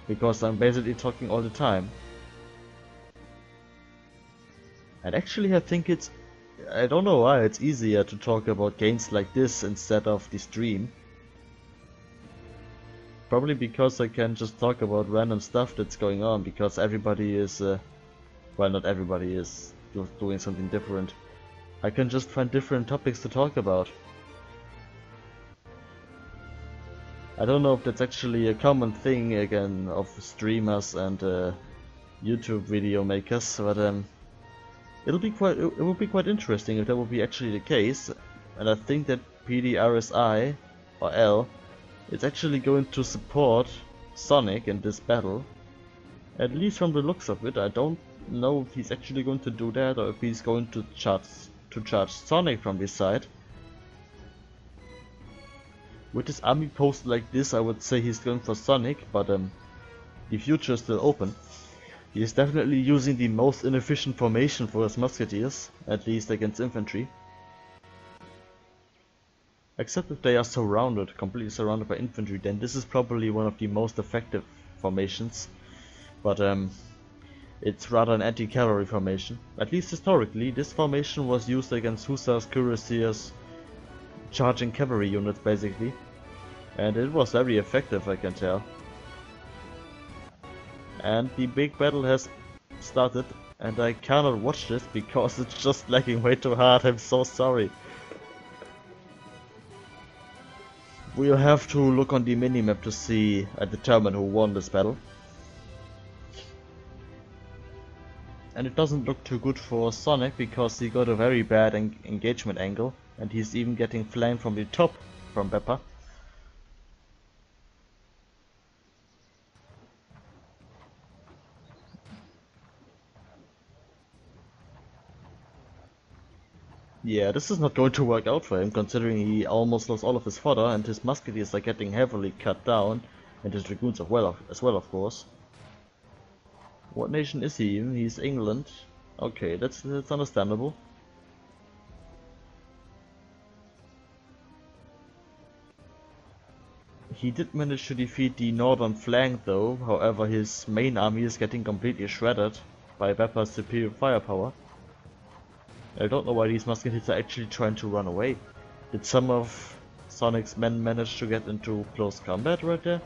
because I'm basically talking all the time. And actually I think it's, I don't know why, it's easier to talk about games like this instead of the stream. Probably because I can just talk about random stuff that's going on, because everybody is, well, not everybody is doing something different. I can just find different topics to talk about. I don't know if that's actually a common thing again of streamers and YouTube video makers, but it would be quite interesting if that would be actually the case. And I think that PDRSI or L is actually going to support Sonic in this battle. At least from the looks of it, I don't know if he's actually going to do that or if he's going to charge Sonic from this side. With his army posted like this, I would say he's going for Sonic, but the future is still open. He is definitely using the most inefficient formation for his musketeers, at least against infantry. Except if they are surrounded, completely surrounded by infantry, then this is probably one of the most effective formations. But it's rather an anti-cavalry formation. At least historically, this formation was used against hussars, cuirassiers, charging cavalry units basically, and it was very effective, I can tell. And the big battle has started, and I cannot watch this because it's just lagging way too hard. I'm so sorry. We'll have to look on the minimap to see and determine who won this battle. And it doesn't look too good for Sonic because he got a very bad engagement angle, and he's even getting flanked from the top from Bepa. Yeah, this is not going to work out for him, considering he almost lost all of his fodder, and his musketeers are getting heavily cut down, and his dragoons as well, of course. What nation is he? He's England. Okay, that's understandable. He did manage to defeat the northern flank though, however his main army is getting completely shredded by Bepa's superior firepower. I don't know why these musketeers are actually trying to run away. Did some of Sonic's men manage to get into close combat right there?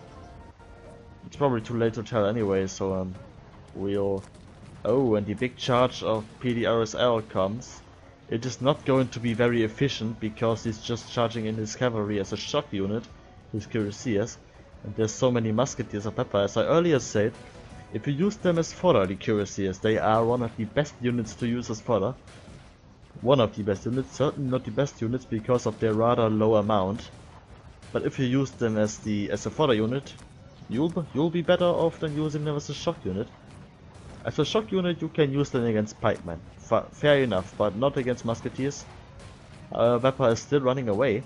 It's probably too late to tell anyway, so we'll... Oh, and the big charge of PDRSL comes. It is not going to be very efficient because he's just charging in his cavalry as a shock unit, his cuirassiers, and there's so many musketeers of Bepa. As I earlier said, if you use them as fodder, the cuirassiers, they are one of the best units to use as fodder. One of the best units, certainly not the best units because of their rather low amount. But if you use them as a fodder unit, you'll be better off than using them as a shock unit. As a shock unit, you can use them against pikemen, fair enough, but not against musketeers. Bepa is still running away,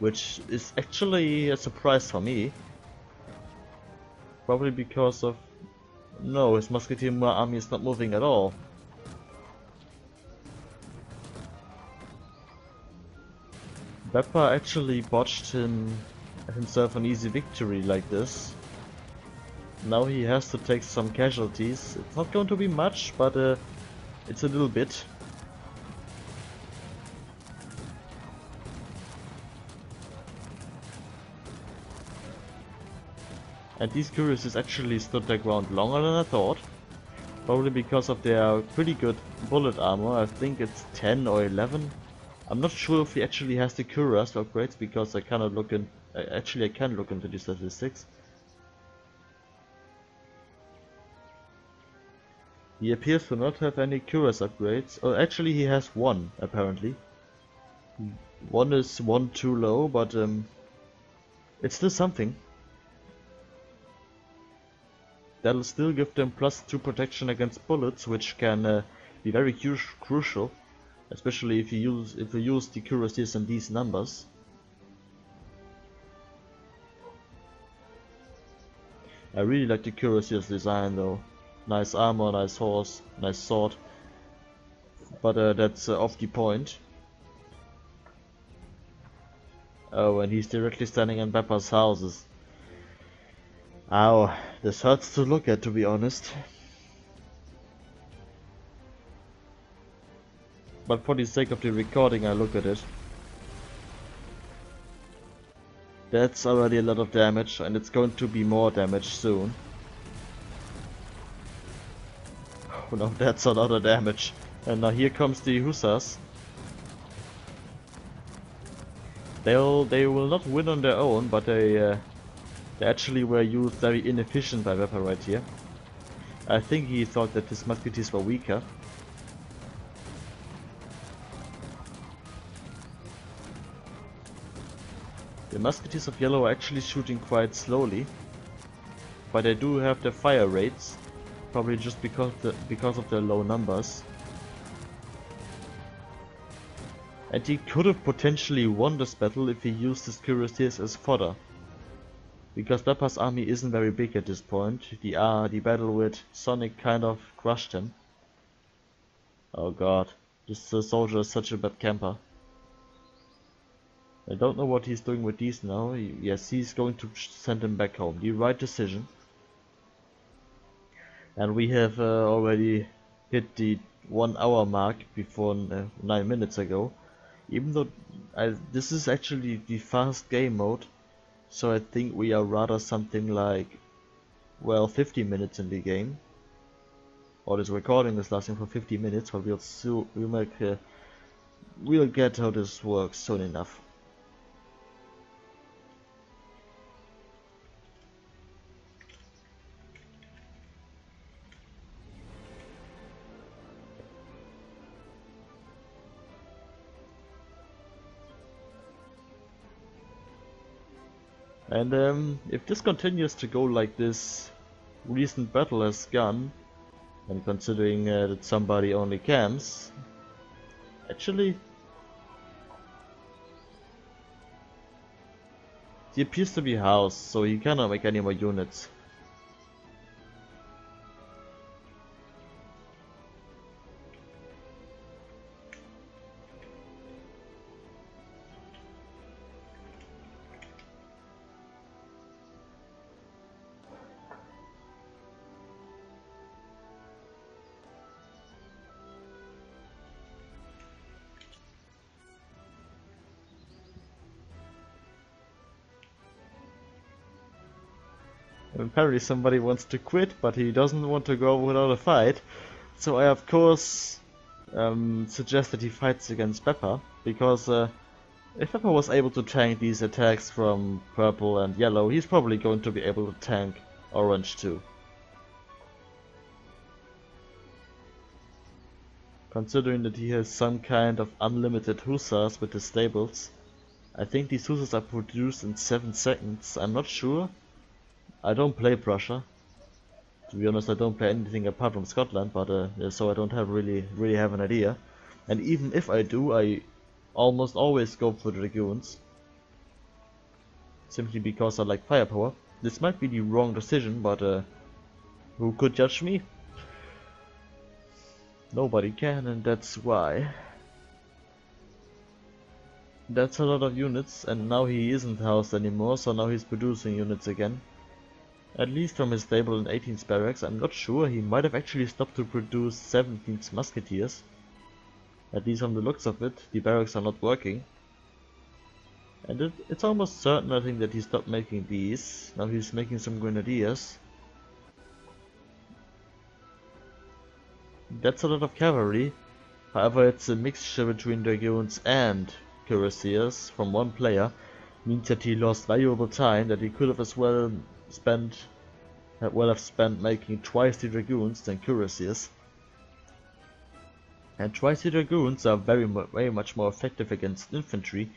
which is actually a surprise for me. Probably because of... No, his musketeer army is not moving at all. Bepa actually botched himself an easy victory like this. Now he has to take some casualties. It's not going to be much, but it's a little bit. And these cuirassiers actually stood their ground longer than I thought. Probably because of their pretty good bullet armor. I think it's 10 or 11. I'm not sure if he actually has the cuirass upgrades because I cannot look in. Actually, I can look into the statistics. He appears to not have any cuirass upgrades. Oh, actually, he has one apparently. One is one too low, but it's still something. That'll still give them +2 protection against bullets, which can be very crucial, especially if you use the cuirassiers in these numbers. I really like the cuirassiers design though. Nice armor, nice horse, nice sword. But that's off the point. Oh, and he's directly standing in Bepa's houses. Ow, this hurts to look at, to be honest. But for the sake of the recording, I look at it. That's already a lot of damage, and it's going to be more damage soon. Oh no, that's a lot of damage. And now here comes the hussars. They will not win on their own, but they actually were used very inefficient by Wepper right here. I think he thought that his musketeers were weaker. The musketeers of yellow are actually shooting quite slowly, but they do have their fire rates, probably just because of their low numbers. And he could have potentially won this battle if he used his cuirassiers as fodder, because Bepa's army isn't very big at this point. The battle with Sonic kind of crushed him. Oh god, this soldier is such a bad camper. I don't know what he's doing with these now. Yes, he's going to send him back home. The right decision. And we have already hit the 1 hour mark before 9 minutes ago. Even though this is actually the fast game mode, so I think we are rather something like, well, 50 minutes in the game. Or this recording is lasting for 50 minutes, but we'll get how this works soon enough. And if this continues to go like this recent battle has gone, and considering that somebody only camps, actually he appears to be housed, so he cannot make any more units. Apparently somebody wants to quit, but he doesn't want to go without a fight, so I of course suggest that he fights against Bepa, because if Bepa was able to tank these attacks from purple and yellow, he's probably going to be able to tank orange too. Considering that he has some kind of unlimited hussars with his stables, I think these hussars are produced in 7 seconds, I'm not sure. I don't play Prussia. To be honest, I don't play anything apart from Scotland, but so I don't have really have an idea. And even if I do, I almost always go for the Dragoons, simply because I like firepower. This might be the wrong decision, but who could judge me? Nobody can, and that's why. That's a lot of units, and now he isn't housed anymore, so now he's producing units again. At least from his stable in 18's barracks. I'm not sure, he might have actually stopped to produce 17's musketeers. At least from the looks of it, the barracks are not working. And it's almost certain, I think, that he stopped making these. Now he's making some grenadiers. That's a lot of cavalry. However, it's a mixture between dragoons and cuirassiers from one player. Means that he lost valuable time that he could have as well spent making twice the dragoons than cuirassiers, and twice the dragoons are very much more effective against infantry,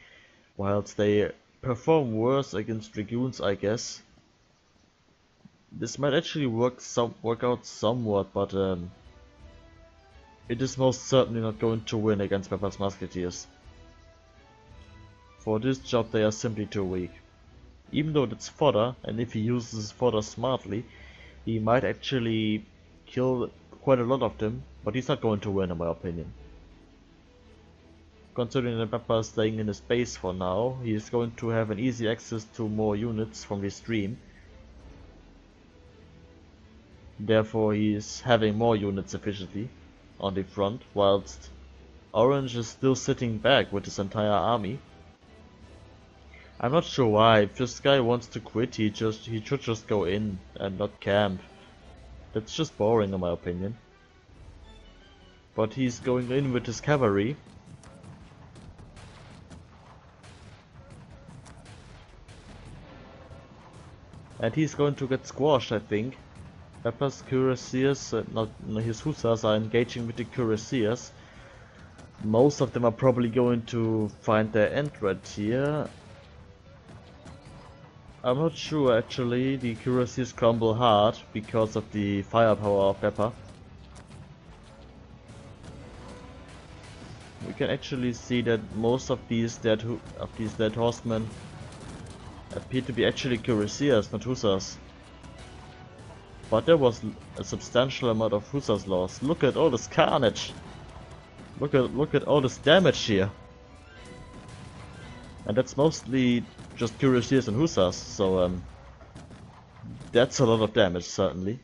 whilst they perform worse against dragoons. I guess this might actually work out somewhat, but it is most certainly not going to win against Bepa's musketeers. For this job they are simply too weak. Even though it's fodder, and if he uses fodder smartly, he might actually kill quite a lot of them, but he's not going to win in my opinion. Considering that Bepa is staying in his base for now, he is going to have an easy access to more units from the stream. Therefore he is having more units efficiently on the front, whilst Orange is still sitting back with his entire army. I'm not sure why. If this guy wants to quit, he should just go in and not camp. That's just boring in my opinion. But he's going in with his cavalry. And he's going to get squashed, I think. Wepper's cuirassiers, his hussars are engaging with the cuirassiers. Most of them are probably going to find their end right here. I'm not sure actually, the cuirassiers crumble hard because of the firepower of Bepa. We can actually see that most of these dead horsemen appear to be actually cuirassiers, not hussars. But there was a substantial amount of hussars lost. Look at all this carnage! Look at all this damage here! And that's mostly just cuirassiers and hussars, so that's a lot of damage, certainly.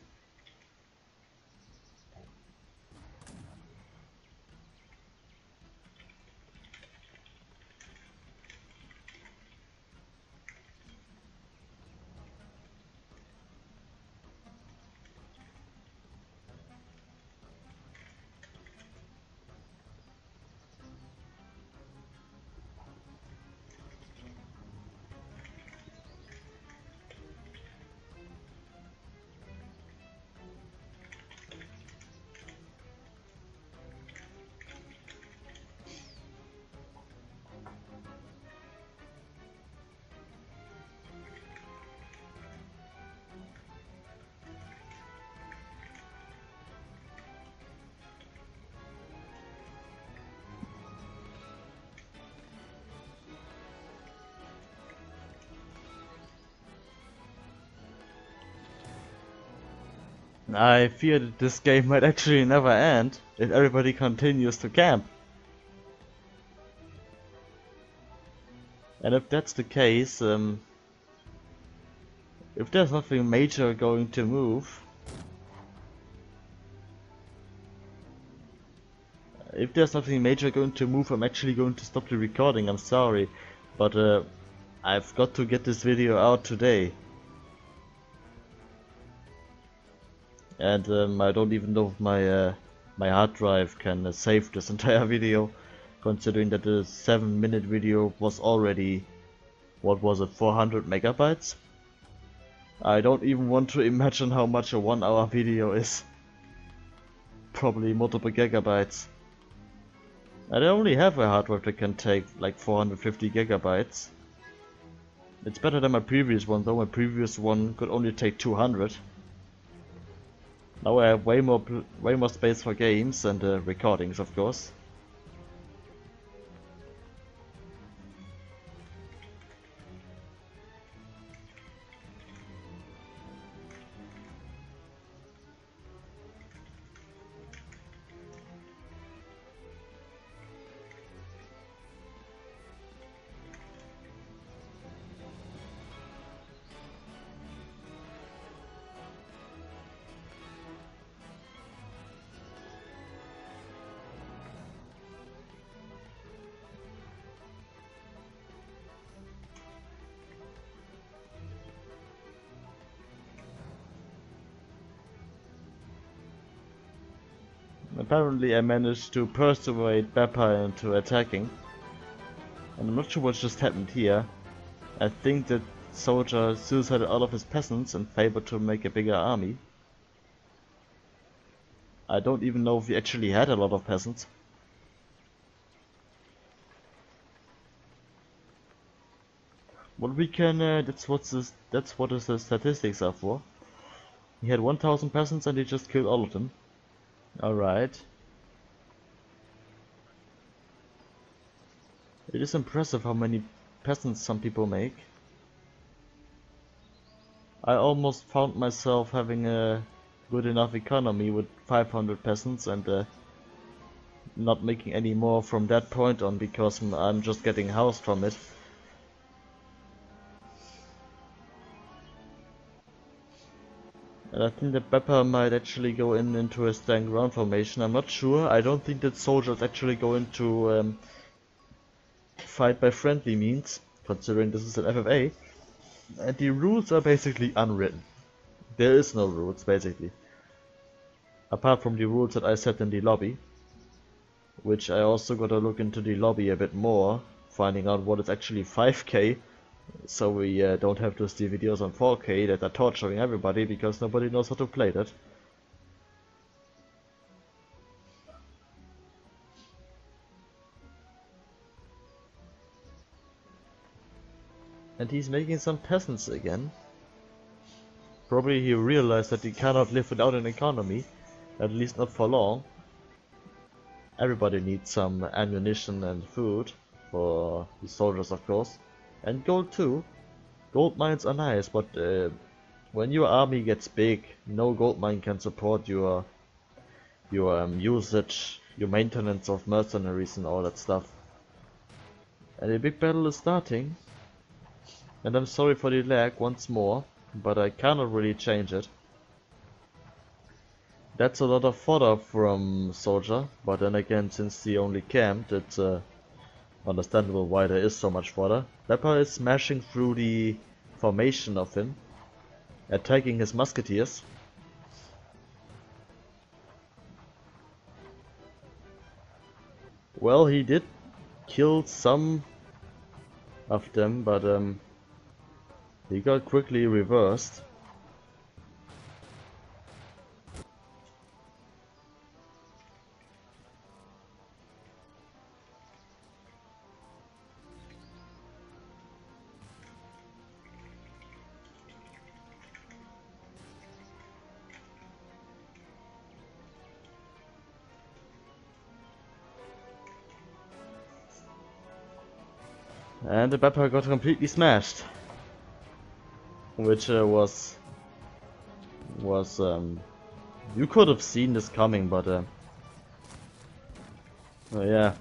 I fear that this game might actually never end if everybody continues to camp. And if that's the case, if there's nothing major going to move, I'm actually going to stop the recording, I'm sorry, but I've got to get this video out today. And I don't even know if my my hard drive can save this entire video, considering that the 7-minute video was already, what was it, 400 megabytes? I don't even want to imagine how much a 1-hour video is. Probably multiple gigabytes. And I only have a hard drive that can take like 450 gigabytes. It's better than my previous one, though my previous one could only take 200. Now I have way more space for games and recordings, of course. Apparently I managed to persuade Bepa into attacking, and I'm not sure what just happened here. I think that Soldier suicided all of his peasants in favor to make a bigger army. I don't even know if he actually had a lot of peasants. What we can that's what the statistics are for. He had 1,000 peasants and he just killed all of them. Alright. It is impressive how many peasants some people make. I almost found myself having a good enough economy with 500 peasants and not making any more from that point on because I'm just getting housed from it. And I think that Bepa might actually go into a stand ground formation. I'm not sure. I don't think that Soldier is actually going to fight by friendly means, considering this is an FFA. And the rules are basically unwritten. There is no rules, basically. Apart from the rules that I set in the lobby, which I also gotta look into the lobby a bit more, finding out what is actually 5k so we don't have to see videos on 4K that are torturing everybody because nobody knows how to play that. And he's making some peasants again. Probably he realized that he cannot live without an economy, at least not for long. Everybody needs some ammunition and food, for the soldiers of course, and gold too. Gold mines are nice, but when your army gets big, no gold mine can support your usage, your maintenance of mercenaries and all that stuff. And a big battle is starting. And I'm sorry for the lag once more, but I cannot really change it. That's a lot of fodder from Soldier, but then again, since he only camped, it's understandable why there is so much fodder. Wepper is smashing through the formation of him, attacking his musketeers. Well, he did kill some of them, but he got quickly reversed. And the Bepa got completely smashed, which was you could have seen this coming, but yeah,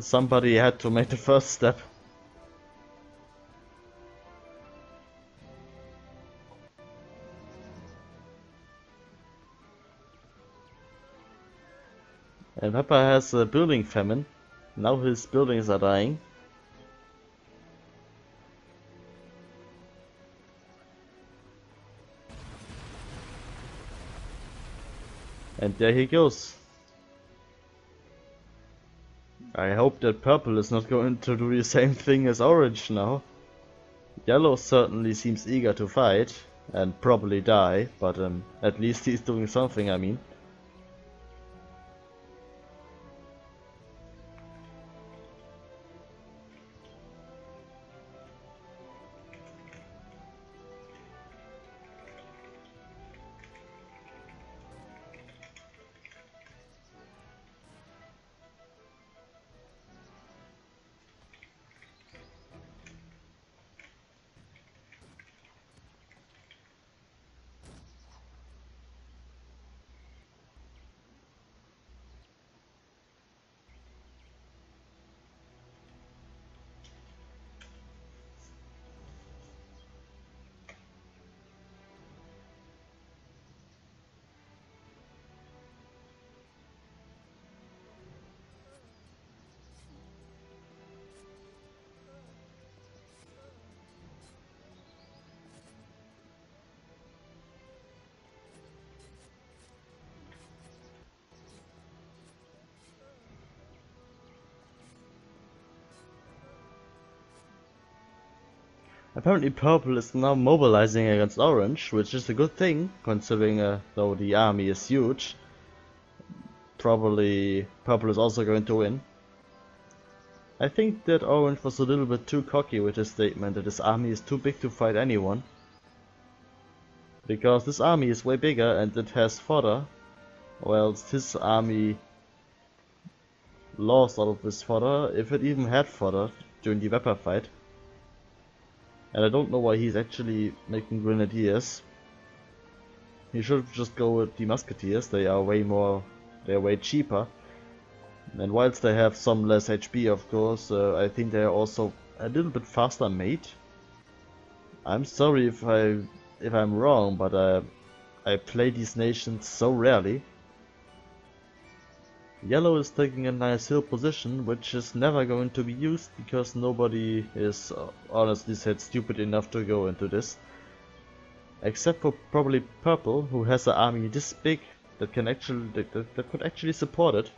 somebody had to make the first step. And Bepa has a building famine. Now his buildings are dying. And there he goes. I hope that purple is not going to do the same thing as orange now. Yellow certainly seems eager to fight and probably die, but at least he's doing something, I mean. Apparently purple is now mobilizing against orange, which is a good thing, considering though the army is huge, probably purple is also going to win. I think that orange was a little bit too cocky with his statement that his army is too big to fight anyone, because this army is way bigger and it has fodder, whilst his army lost all of his fodder, if it even had fodder, during the Wepper fight. And I don't know why he's actually making grenadiers. He should just go with the musketeers. They are way more, they're way cheaper. And whilst they have some less HP, of course, I think they're also a little bit faster made. I'm sorry if I'm wrong, but I play these nations so rarely. Yellow is taking a nice hill position, which is never going to be used because nobody is honestly said stupid enough to go into this. Except for probably purple, who has an army this big that can actually that could actually support it.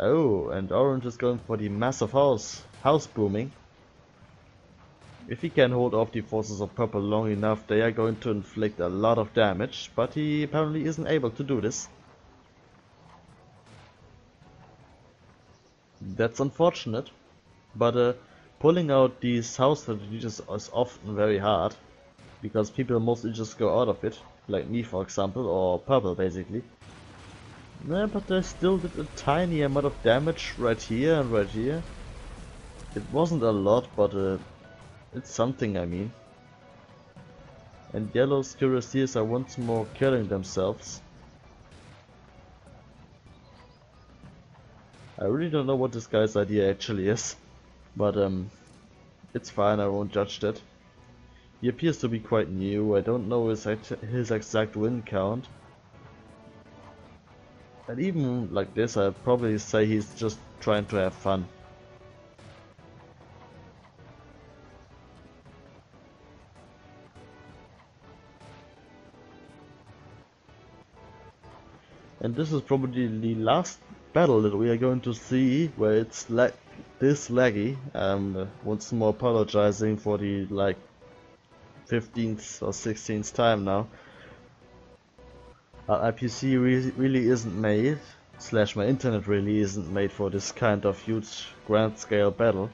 Oh, and orange is going for the massive house booming. If he can hold off the forces of purple long enough, they are going to inflict a lot of damage, but he apparently isn't able to do this. That's unfortunate, but pulling out these house strategies is often very hard, because people mostly just go out of it, like me for example, or purple basically. Yeah, but they still did a tiny amount of damage right here and right here. It wasn't a lot, but it's something, I mean. And yellow's cuirassiers are once more killing themselves. I really don't know what this guy's idea actually is, but it's fine, I won't judge that. He appears to be quite new. I don't know his exact win count. And even like this, I'd probably say he's just trying to have fun. And this is probably the last battle that we are going to see where it's like this laggy. Once more apologizing for the like 15th or 16th time now. Our IPC really isn't made, slash my internet really isn't made for this kind of huge grand scale battle.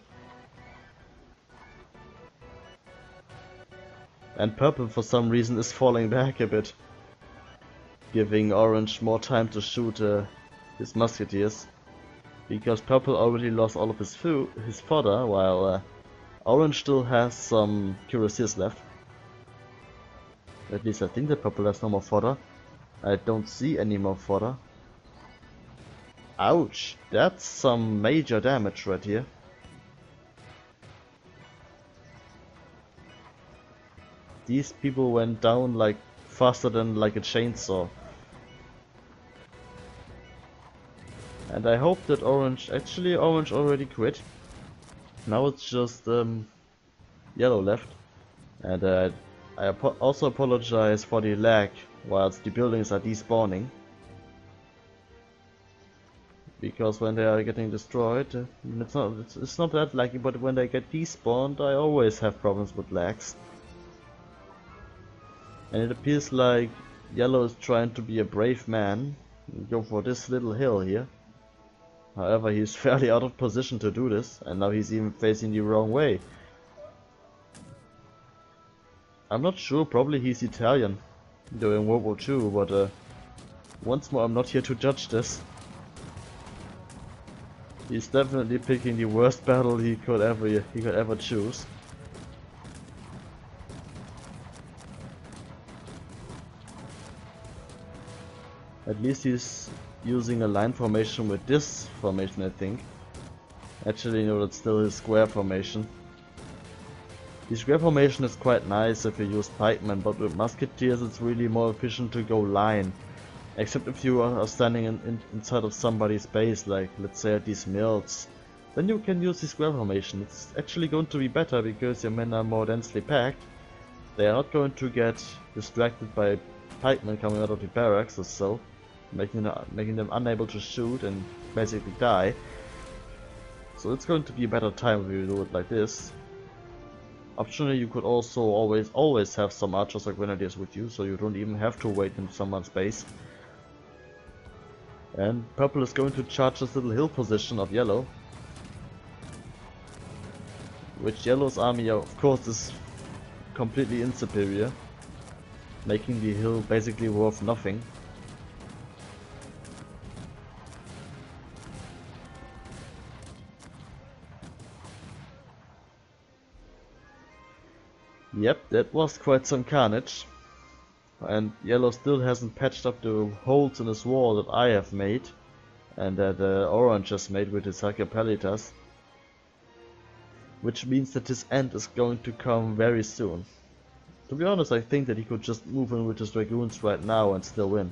And purple for some reason is falling back a bit, giving orange more time to shoot his musketeers, because purple already lost all of his fodder, while orange still has some cuirassiers left. At least I think that purple has no more fodder. I don't see any more fodder. Ouch, that's some major damage right here. These people went down like faster than like a chainsaw. And I hope that Orange already quit. Now it's just yellow left. And I also apologize for the lag whilst the buildings are despawning, because when they are getting destroyed, it's not that laggy, but when they get despawned I always have problems with lags. And it appears like yellow is trying to be a brave man and go for this little hill here. However, he's fairly out of position to do this, and now he's even facing the wrong way. I'm not sure, probably he's Italian during World War II, but once more I'm not here to judge this. He's definitely picking the worst battle he could ever choose. At least he's using a line formation with this formation, I think. Actually, no, that's still his square formation. The square formation is quite nice if you use pikemen, but with musketeers it's really more efficient to go line. Except if you are standing inside of somebody's base, like let's say at these mills. Then you can use the square formation. It's actually going to be better because your men are more densely packed. They are not going to get distracted by pikemen coming out of the barracks or so, making them unable to shoot and basically die. So it's going to be a better time if you do it like this. Optionally, you could also always have some archers or grenadiers with you, so you don't even have to wait in someone's base. And purple is going to charge this little hill position of yellow, which yellow's army of course is completely insuperior, making the hill basically worth nothing. Yep, that was quite some carnage, and yellow still hasn't patched up the holes in his wall that I have made, and that orange has made with his Hakkapeliittas, which means that his end is going to come very soon. To be honest, I think that he could just move in with his dragoons right now and still win.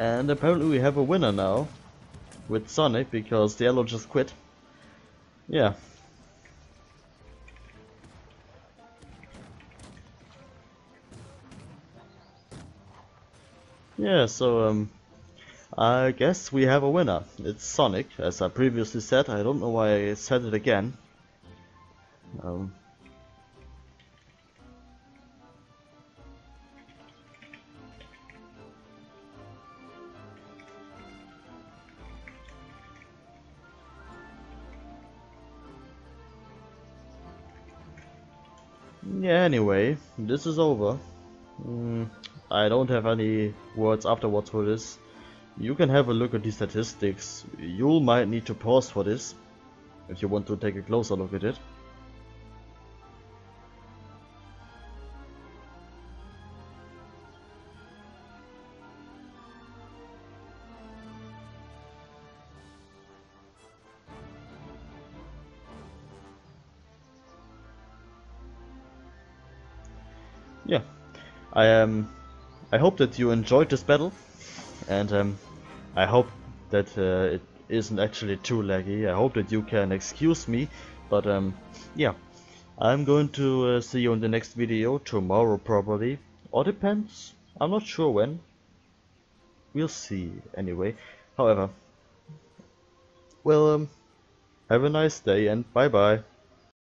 And apparently we have a winner now with Sonic, because Diallo just quit. Yeah. Yeah, so I guess we have a winner. It's Sonic, as I previously said. I don't know why I said it again. Yeah, anyway, this is over. I don't have any words afterwards for this. You can have a look at the statistics. You might need to pause for this if you want to take a closer look at it. Yeah, I hope that you enjoyed this battle, and I hope that it isn't actually too laggy. I hope that you can excuse me, but yeah, I'm going to see you in the next video tomorrow probably, or depends, I'm not sure when, we'll see anyway. However, well, have a nice day and bye bye.